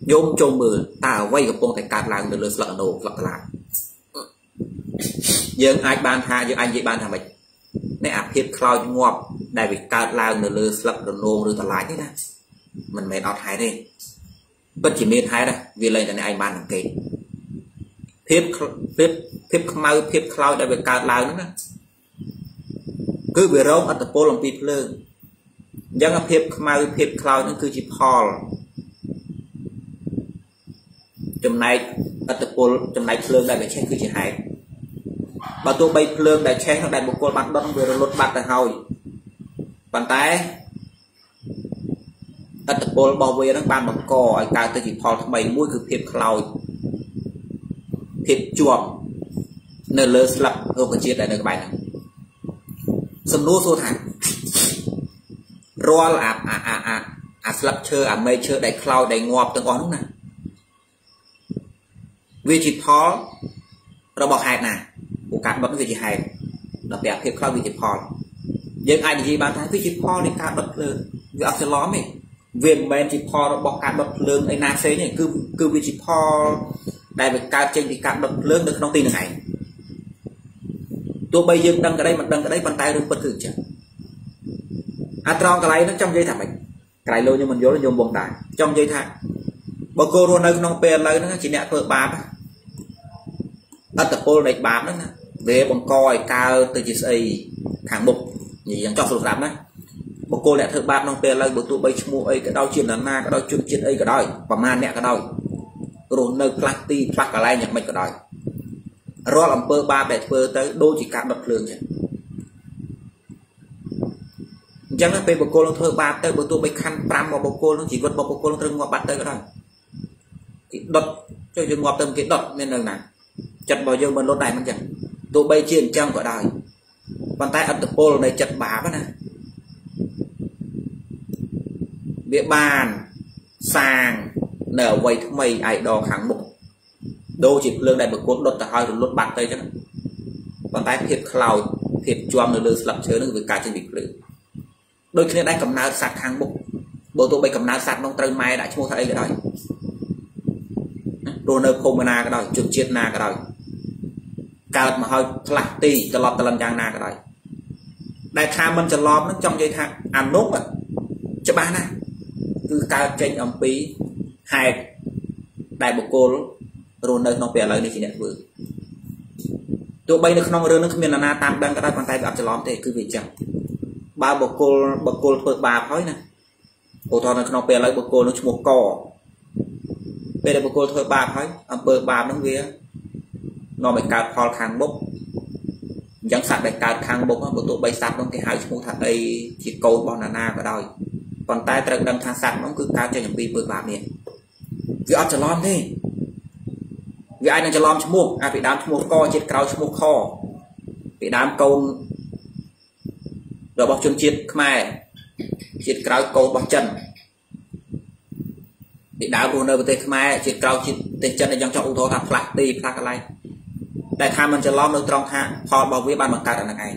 nhôm trộm mờ ta quay gặp con thầy cát làng được lừa slap ăn đôn slap tờ lại dương ai ban tha dương anh gì ban thà mình này à hiệp khao ngọt đại bị cát lao nửa lư sập rồi nôn rồi tạt lại thế này mình mệt áo thái đi bất chỉ mệt thái đây vì lấy này anh bàn làm kì tiếp tiếp tiếp mau tiếp lao đại bị cát lao nữa cứ bị rong ăn tập bồ làm pin lơ giang là tiếp mau tiếp lao nữa cứ chỉ Paul chấm này ăn tập bồ chấm này lơ đại bị che cứ chỉ hải và tôi bay lơ đại che nó đại một con bắn đón về rồi lột bát đại hôi bàn tay đặt bồn bảo vệ đang bàn bằng cò anh ta tự chỉ phò bảy mũi cứ thiệp khâu thiệp chuột nở lơ lập rồi còn chia lại được bài này sầm nô số thằng roll à à à à à lập chơi à mây chơi đại khâu đại ngọt từng con lúc này vì chỉ phò rồi bảo hại nè của cả bấm vì chỉ hại đặc biệt thiệp khâu vì chỉ phò dân ai gì bán thái cứ chỉ kho lên cao bật lên vì ấp sẽ lóm mình Việc mà em chỉ phò bỏ cạp đập lớn ấy nà xế nhỉ, cứ, cứ vì chỉ phò đại với cạp trên thì cạp đập lớn được không tin được này. Tôi bây giờ đăng cái đây, mặt đăng cái đây bàn tay được bất thường chứ. À trong cái này nó trong dây thả mình. Cái này lâu nhưng mình vô là dùng bóng tải. Trong dây thả. Bà cô rồi nơi không bè lấy nó chỉ nẹ phở bạp. Ở tập cô đạch bạp đó nè. Về bằng coi cao từ chỉ xây kháng bục. Nhìn chẳng chọc sụt lắm đấy. Một cô lại thợ bạc nông tiền lấy một tụ bay mua ấy cái đau chuyện là na cái đau chuyện chuyện ấy cái đói và man nè cái đói rồi nơi platy bạc cả lại nhặt mình cái đói rồi làm pơ ba bẹt pơ tới đôi chỉ cạp đập lường nhỉ chẳng là về một cô nó thợ bạc tới một tụ bay khăn pram vào một cô nó chỉ vượt một cô nó trưng ngọc bạc tới cái đói cái đọt cho trưng ngọc từng cái đọt nên là này chặt vào dương mình lốt này mình chẳng tụ bay chuyện trong cái đói bàn tay ập tập cô này chặt bá vậy nè địa bàn sàng nở quay thứ mày ai đo kháng bụng đô chỉ lương đại bực quốc đột ta hơi lột bạc tây chứ còn tay thiệt khâu thiệt choam nữa lừa lập chớ nữa với cả trên đỉnh lửa đôi khi đây cầm náo sạc kháng bụng bộ tụ bay cầm náo sạc nông tân mai đã mua thấy cái đói đồ nơ khô na cái đói chuột chiết na cái đói cào mà hơi lạc tì cho lọt ta lần giang na cái đói đại tha mình cho lọt nó trong dây tha ăn nốt à cho ba na cứ cao trên âm phí hai đại bộ cô rồi nơi nó về lại để chỉ nhận vừa tụi bay nó không rơi nó không biết là na tam đang cái tay bàn tay gặp cho lắm thì cứ việc chẳng ba bộ cô bộ cô phơi bà thôi nè bộ thọ nó về lại bộ cô nó một cò về đây bộ cô thôi bà thôi âm phơi bà nó về nó bị cao phò khang bốc chẳng sạc đại cao khang bốc bộ tụi bay sạc trong cái hai một thằng đây chỉ câu bọn là na và đòi còn tay trần đang thang sạc nó cứ cao cho những bị bự bạc miệng vì ăn cho lon thế vì ai đang cho lon cho mua à bị đám cho mua co chết cao cho mua kho bị đám câu rồi bọc chân chết khmer chết cao câu bọc chân bị đám luôn nơi bên khmer chết cao chết tên chân này chẳng cho ô tô thạp lại tì thạp lại đại tham mình cho lon nơi trong thang kho bảo với ban bằng tay là ngày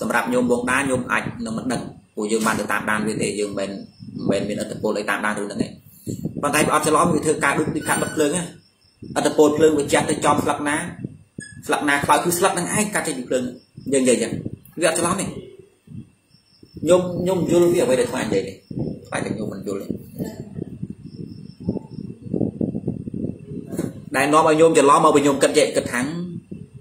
sầm rạp nhôm bột đá nhôm ảnh nó mất đần của dương bạn được tạm đan về để dương bên bên bên ở tập bộ lấy tạm đan luôn là này bàn tay bảo cho lắm vì thưa cả đúc đi cả bật lưng á ở tập bộ lưng với chặt tới chom lật ná lật ná khỏi cứ lật đang ai cả trên lưng dần dần dần vì cho lắm này nhung nhung vô luôn về để thoại vậy này phải được nhung mình vô lên đại nó bao nhung cho lắm bao nhung cất dậy cất thắng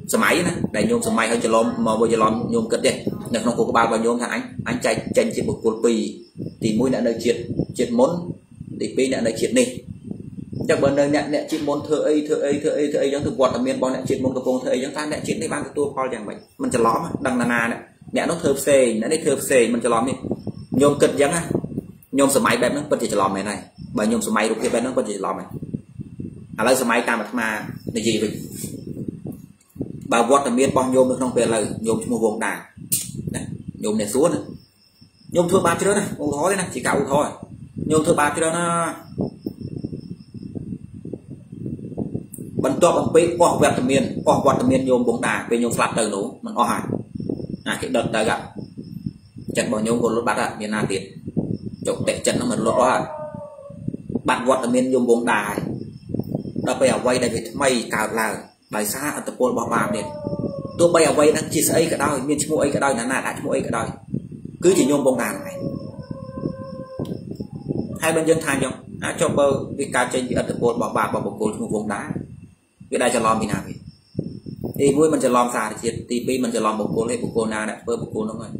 sờ máy nè đại nhung sờ máy hơn cho lắm mà bao giờ lắm nhung cất dậy nè nó có ba bao nhung thằng anh anh chạy chạy trên một cột pì thì mũi đã nơi triệt triệt mốn thì bên nhận là chuyện này chắc bên đây nhận nhận chuyện môn thơ ấy thơ ấy thơ ấy thơ ấy giống thực vật ở miền bọn nhận chuyện môn cà phông thơ ấy giống ta nhận chuyện này ban cái tua coi rằng vậy mình cho lõm đằng là nà đấy nhận nó thơm xề nó đấy thơm xề mình cho lõm đi nhôm cực giống á nhôm sờ máy bẹp nó vẫn chỉ cho lõm này này bởi nhôm sờ máy lúc kia bẹp nó vẫn chỉ lõm này à lấy sờ máy ta mà mà để gì vậy bà vót ở miền bọn nhôm được không về lời nhôm một vùng đà nhôm này xuống này nhôm thưa ba chứ đó này u thối này chỉ cả u thối nhôm thưa ba cái đó nó bận to bằng pí bỏ vẹt từ miền bỏ vọt từ miền nhôm bóng đá về nhôm sạt từ nổ mình o hại à cái đợt tới gặp chặt bỏ nhôm còn lót bát à miền Nam Việt chụp tệ chặt nó mình lỗ hại bạn vọt từ miền nhôm bóng đá đã bây giờ quay đây về mày cào là bài xa ở tập bộ bảo bàm này tôi bây giờ quay đang chia sẻ cái đôi miền chim ấy cái đôi là nà đã chim ấy cái đôi cứ chỉ nhôm bóng đá này hai bên dân thay nhau à, cho bờ vì cá trên bị ẩn tập bột bỏ bạc bỏ bột cồn một vùng đá vì đây cho lòm bị nào vậy thì vui mình cho lòm xả thì thì pi mình cho lòm bột cồn hay bột cồn nào đấy bơ bột cồn đúng không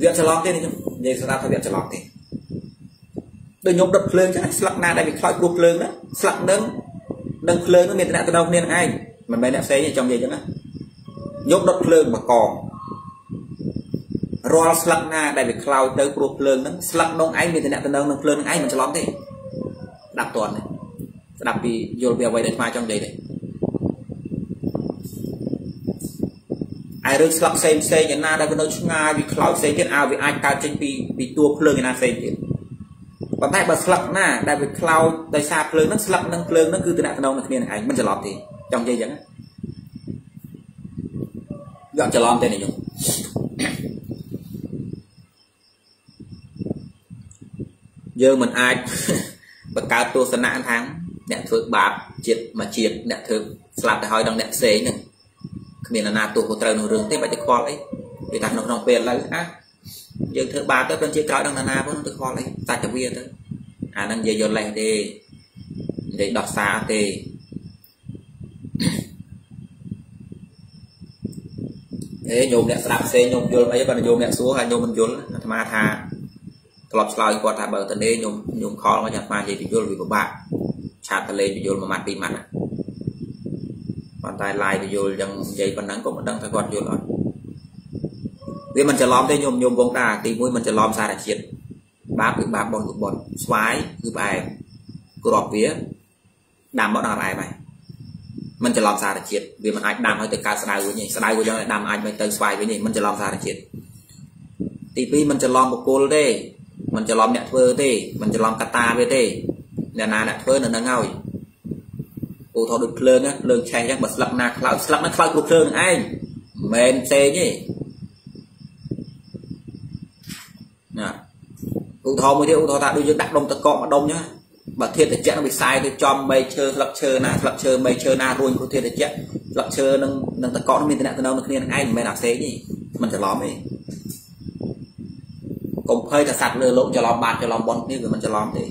việc cho lòm thế này không vậy sao ta phải việc cho lòm thế đừng nhộp đập lên chứ sặc na đây bị khói buộc lên đó sặc nâng nâng lên nó miệt nạn từ đâu nên ai mình mới đã xé như trong gì chứ đó nhộp đập lên mà còn rồi sạc na đại biệt cloud tới buộc lưng nó sạc nông anh mình thì nè tận nông lưng anh mình cho lắm thế đạp tuần này đạp vì vô về quay đến mai trong đây này ai được sạc xem xem như na đại bên đâu chúng nga bị cloud xem trên ao bị ai cao trên bị bị tua lưng như na xem trên còn tại bật sạc na đại biệt cloud tới xa lưng nó sạc nông lưng nó cứ từ nè tận nông là cái này anh mình cho lắm thế trong dây dẫn Gọn cho lom tên này nhung. Giờ mình ai bậc cao tu sân nạn thắng đẹp thước bạc triệt mà triệt đẹp thước làm cái hỏi đồng đẹp xế này miền là na tu của trời nổi rừng tới bảy khó đấy để đặt nó đồng tiền lấy á giờ thứ ba tới bên chia cõi đồng là na vốn được khó lấy tại cái bia tới à đang giờ giờ lại để để đọc xa thì thế nhôm đẹp làm xế nhôm vô ấy còn nhôm đẹp xuống hay nhôm mình vốn mà thà lọt lòi qua thả bờ tận đây nhung nhung khó mà nhặt mà gì thì vô vì của bạn chặt tận lên thì vô mà mặt bị mặt còn tay lại thì vô dần dây còn nắng của mình đang phải còn vô rồi vì mình sẽ lom đây nhung nhung bóng đà thì mũi mình sẽ lom xa là chết bám bị bám bòn bòn xoáy cứ bài cứ đọt vía đam bọn nào lại mày mình sẽ lom xa là chết vì mình anh đam hơi từ ca sài của nhỉ sài của cho đam anh mới từ xoáy với nhỉ mình sẽ lom xa là chết thì vì mình sẽ lom một cô đây mình cho lom đẹp thơ thế mình cho lom kata về thế là na đẹp thơ là nó ngầu ô thọ được lương á lương chay chắc bật lắc na lắc lắc nó khơi cuộc lương anh mềm xe nhỉ nè ô thọ mới thế ô thọ ta đôi đặt đông ta cọ mà đông nhá bật thiệt là chết nó bị sai thì cho mây chơi lắc chơi na lắc chơi mây chơi na luôn có thiệt là chết lắc chơi nâng nâng ta cọ nó mình thế nào từ đâu nó kia anh mày đạp xe nhỉ mình cho lom ấy cũng hơi là sạch lừa lộn cho lòm bàn cho lòm bọn như vậy mình cho lòm thì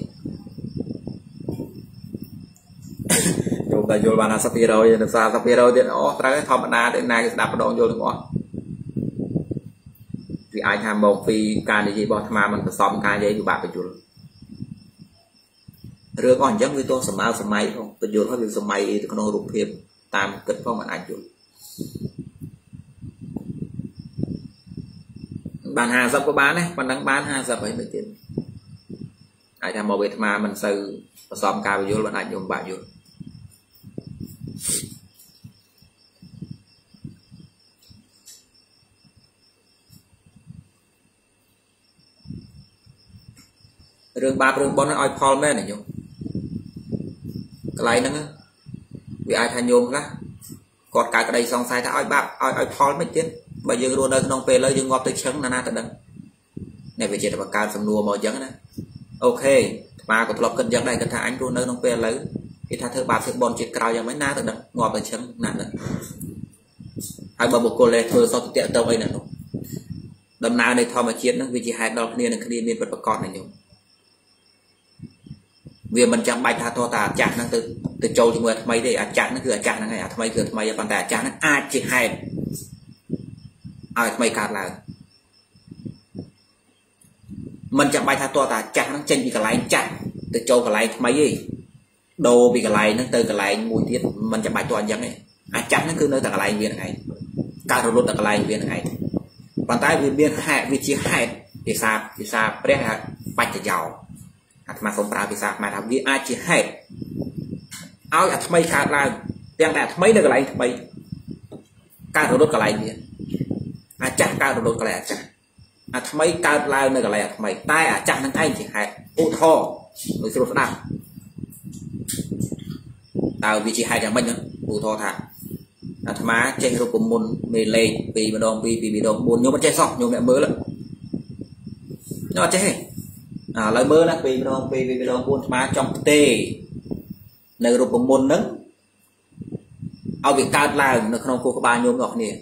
chúng ta vô bàn là sắp đi rồi được sao sắp đi rồi điện ó trái thọ mà na đến nay đạp đổ vô được ngon vì anh hàm bông phi can để gì bọn mà mình phải xong cái đấy thì bạn phải chịu rửa còn giống như tôi sầm áo sầm máy không tôi chịu hết việc sầm máy thì nó rụng thêm tam cất phong mà anh chịu bàn hà dập có bán này còn đang bán hà dập ấy mình tiền ai tham màu Việt mà mình sử và xóm cao vô bạn ảnh dùng bạn vô rừng ba rừng bốn nó oi Paul men này nhung cái này nó vì ai tham nhôm đó còn cái cái đây xong sai ta oi bạc oi oi Paul mình tiền bây giờ luôn đây không về lấy dương ngọc tới chấn nana tận đây này về chuyện là cao sầm nua màu trắng này ok mà còn lọc cần trắng này cần thả anh luôn đây không về lấy thì thả thứ ba thứ bốn chuyện cao giống mấy na tận đây ngọc tới chấn nana tận hai bờ một cô lê thưa sau tiện tàu ấy nè đầm nào đây thò mà chiến nó vì chỉ hai đòn liền là cái điên vật vật con này nhung vì mình chẳng bài thả thò tà chặt năng từ từ châu thì người mấy để à chặt nó cửa chặt nó này à thay cửa thay giờ còn tà chặt nó a chỉ hai ai mày cản lại mình chẳng bay tha to ta chặt nó trên bị cái lái chặt từ châu cái lái mấy gì đồ bị cái lái nó từ cái lái mùi tiết mình chẳng bay to anh này à chặt nó cứ nơi từ cái lái viên này cản rồi luôn từ cái lái viên này bàn tay viên biên hai vị trí hai thì sao thì sao bẹt hạt bạch chả giàu hạt mà không phải thì sao mà làm gì ai chỉ hai áo hạt mày cản lại đang đặt mấy nơi cái lái mấy cản rồi luôn cái lái viên à chặt cao được cái này à chặt à mấy cao lao này cái này à mấy tay à chặt năng anh chỉ hai ô thô người sưu tập tao vị trí hai chẳng bệnh nữa ô thô thà à thà má chơi rồi cũng muốn mê lê vì mà đòn vì vì bị đòn buồn nhôm mà chơi xong nhôm mẹ mớ lắm nó chơi à lại mớ là vì mà đòn vì vì bị đòn buồn má trong tê này rồi cũng muốn nấng ao việc cao lao nó không có ba nhôm ngọc nè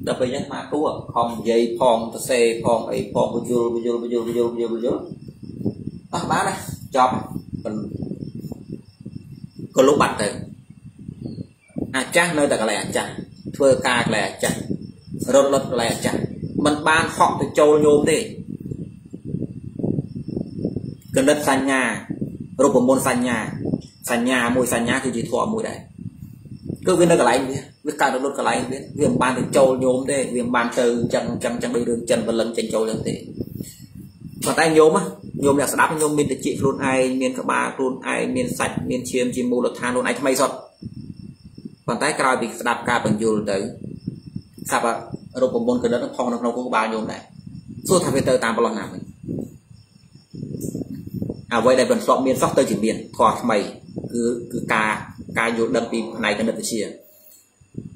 đặc biệt nhất mà cứu không dây phong xe phong ấy phong bùi bùi bùi bùi bùi bùi bùi bùi bá này chọc mình có lúc bật thì à chắc nơi đặt lại chặt thưa ca lại chặt rồi lật lại chặt mình ban họ thì trôi nhôm đi cần đất xanh nhà rồi của môn xanh nhà xanh nhà mùi xanh nhà thì chỉ thọ mùi đấy cứ viên đặt lại biết cả nó luôn cả lại biết viêm ban từ châu nhôm đây viêm ban từ chân chân chân đường chân và lần chân châu lần thế mà tay nhôm á nhôm là đáp nhôm miền từ chị luôn ai miền các bà luôn ai miền sạch miền chiêm chim mù lợn than luôn ai thay giọt còn tay cào bị đạp cà bằng dù tới sập à rồi còn bốn cái đó nó phong nó không có ba nhôm này suốt thay về từ tám vào nào à vậy đây vẫn sọt miền sọt tới chỉ miền thọ mày cứ cứ cà cà dù đâm pin này cái đợt chia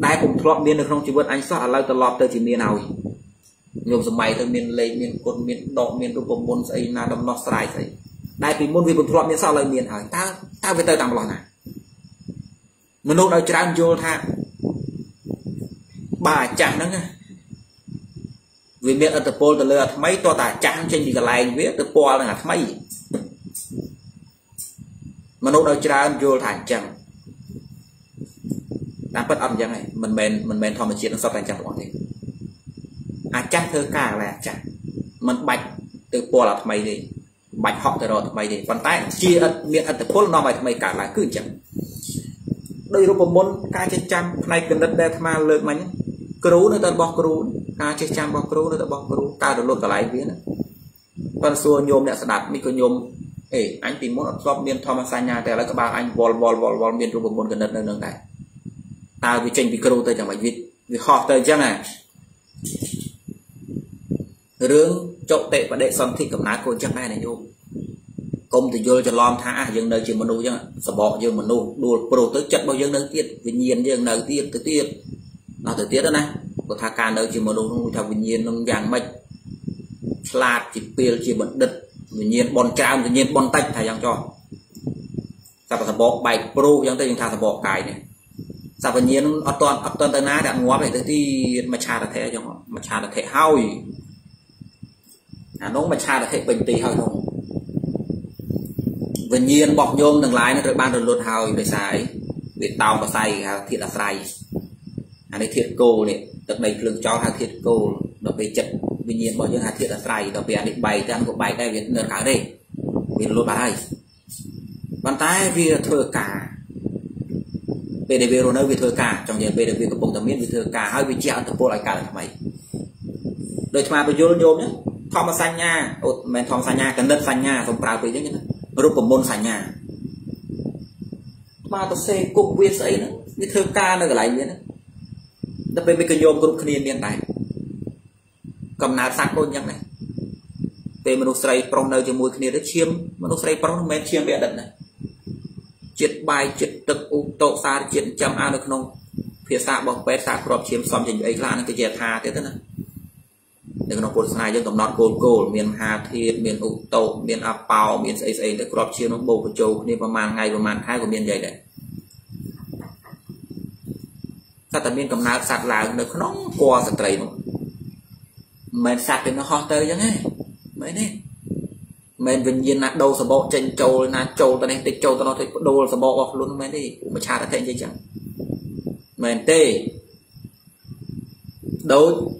đại cũng thọ miền được không chỉ vượt anh sót ở lại từ lọt tới chỉ miền nào nhiều số máy tới miền lấy miền cồn miền đỏ miền đồ bồn bồn xây na đầm lọt sài xây đại vì muốn vì cũng thọ miền sao lại miền hỏi ta ta về tới tạm lọt này mình đâu đâu trang vô tha bà chẳng đó nghe vì miền ở từ pol từ lừa mấy to tả chẳng trên gì cả lành biết từ pol là ngặt mấy mình đâu đâu trang vô tha chẳng đang bất âm chẳng này mình bền mình bền thôi mình chuyện nó sắp thành chẳng bọn thế à chắc thơ cả là chẳng mình bạch từ po là mày đi bạch họ từ đó mày đi còn tay chia ật miệng ật từ po nó mày mày cả là cứ chẳng đây là một môn ca chết trăm này cần đất đẹp mà lợi mạnh cừu nó ta bọc cừu ca chết trăm bọc cừu nó ta bọc cừu ta được luôn cả lại vía nữa con xua nhôm đã sạt mi con nhôm ê anh tìm muốn absorb miên thomas sanya để lại các bạn anh vol vol vol vol miên một môn cần đất nơi này ta vì tranh vì cừu tới chẳng phải vì vì họ tới chắc này rướng trộn tệ và đệ xong thì cầm lá cồn chắc này này nhôm công thì vô cho lom thả dừng nơi chỉ mình nuôi chứ sập bọ dừng mình nuôi đua pro tới chặt bao dừng nơi tiết vinh nhiên dừng nơi tiết tới tiết nó tới tiết đó này của thả cá nơi chỉ mình nuôi thằng vinh nhiên nó vàng mạch lạt chỉ pil chỉ bận đứt vinh nhiên bòn cam vinh nhiên bòn tách thả dòng cho sao phải sập bọ bảy pro dòng tới dòng thả sập bọ cài này sao vinh nhiên nó toàn ấp toàn tới ná đạn ngó về tới tiết mà cha là thế dòng mà cha là thế hôi à nó mà cha là thế bình tì hôi không vân nhiên bọc nhôm đằng lái nó rồi ban rồi lột hào để xài để tàu và xài thiệt là xài anh ấy thiệt cô này tập này lương cho hàng thiệt cô nó về chật vân nhiên bọc nhôm hàng thiệt là xài nó về anh định bày thì anh cũng bày cái việc nợ cả đây việc lột bài bàn tay vì thừa cả pê đê vê rồi nó vì thừa cả trong giờ pê đê vê có bùng tầm miếng vì thừa cả hơi bị chẹo tập bộ lại cả là mày đời mà bây giờ nhôm nhé thom mà xanh nha ột mẹ thom xanh nha cần đất xanh nha xong trào về chứ rút của môn sành nhà ba tơ xe cục viên ấy nữa như thơ ca nó lại như nữa đặc biệt cái nhôm cũng khnien miền này cầm nát sạc côn nhắc này về menu sấy prong nơi cho mùi khnien đất chiêm menu sấy prong men chiêm về đất này triệt bài triệt tật u tộ xa triệt chăm a được không phía xa bọc bé xa crop chiêm xong trình ấy là cái dệt hà thế thế này để nó cột sai cho tổng nọt cột cột miền Hà Thiên miền Úc Tàu miền Áp Bào miền Sài Sài để crop chiêu nó bầu của châu nên vào màn ngày vào màn hai của miền dày đấy sao tận miền cầm nát sạt là được nó qua sạt đầy luôn miền sạt thì nó ho tới chứ nghe mấy đấy miền Vịnh Nhiên là đâu sờ bộ trên châu là châu ta này tịch châu ta nó thấy đâu sờ bộ luôn mấy đi mà cha đã thấy gì chẳng miền tây đâu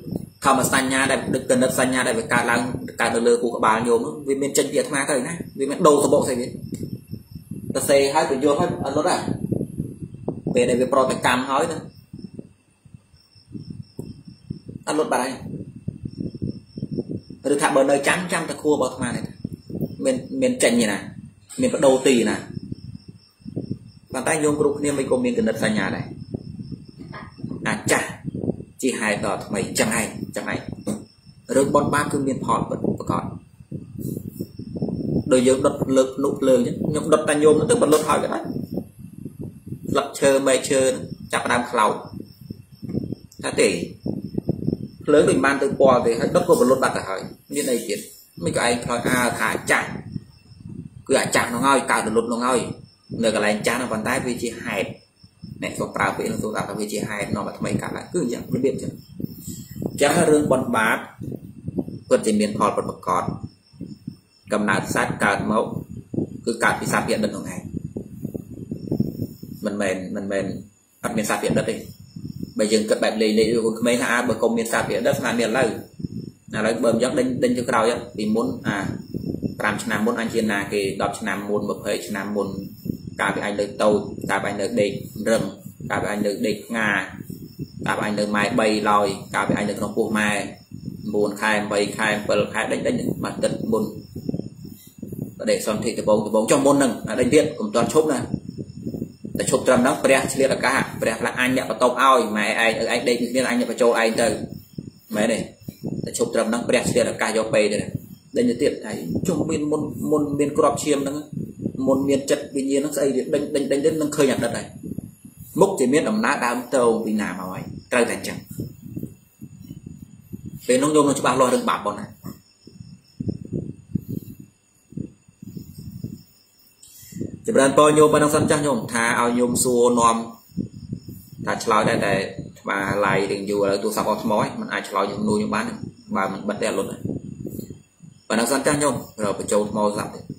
thầm mà xanh nha đại được cần đất xanh nha đại về cả làng cả đời lừa của các bà nhiều vì bên chân Việt mà cái này vì bên đầu của bộ sẽ biết ta xây hai cái vô hết ăn nó ra về đây về pro phải cam hói nữa ăn lót bà đây được thả bờ nơi trắng trắng ta khua bờ mà này miền miền chân như này miền bắt đầu tì này bàn tay nhôm cục niêm mấy cô miền cần đất xanh nha này à chả chỉ hai tờ mày chẳng hay chẳng hay rồi bọn ba cứ miền họ vẫn còn đôi giờ đập lực nút lường nhé nhộng đập ta nhôm nó tức bật lột hỏi cái đấy lập chờ mày chờ chặt đám khẩu ta để lớn mình ban từ qua thì hãy đập vào bật lột đặt hỏi như này chuyện mấy cái anh nói à thả chặt cứ à chặt nó ngoi cả được lột nó ngoi người cái này chán là bàn tay vì chỉ hẹp này số tàu về là số tàu về chỉ hai nó mà thay cả lại cứ dạng phân biệt chứ chẳng là riêng bận bát vật gì miền Phật vật bậc cọt cầm nát sát cả mẫu cứ cả bị sát hiện đất hàng ngày mình mền mình mền đặt miền sát hiện đất đi bây giờ cất bẹp lì lì mấy là bờ công miền sát hiện đất là miền lây là lấy bơm dốc lên lên cho cái đầu chứ thì muốn à làm cho nam muốn anh trên là cái đọc cho nam muốn một hệ cho nam muốn cả với anh được tàu, cả với anh được địch rừng, cả với anh được địch ngà, cả với anh được máy bay lòi, cả với anh được nông phu mai, buồn khai bay khai bờ khai đánh đánh mặt đất buồn để xong thì cái bóng cái bóng trong môn nâng đánh tiện cũng toàn chốt này, để chốt trầm đó, bè chia là cá, bè là anh nhận vào tàu ao, mà anh ở anh đây nên anh nhận vào châu anh từ mấy này, để chốt trầm đó, bè chia là cá do bay đây này, đây như tiện này trong bên môn môn bên crop chiêm đó. Một miền chật vì nhiên nó xây được đánh đánh đánh đến nâng khơi nhặt đất này Mục thì miết đồng ná đám tâu vì nà mà hỏi trời thành chẳng. Vì nông nhôm nó chú bà loa đừng bạp bọn này. Chỉ bà đàn bò nhôm bà nông xâm chắc nhôm thà ao nhôm xua nòm. Thà chá lòi đây bà lại đừng dù là tụ sọc ọt mối. Mình ai chá lòi nhôm nuôi nhôm bán. Bà mình bắt đeo luôn này. Bà nông xâm chắc nhôm rồi bà châu môi dặm.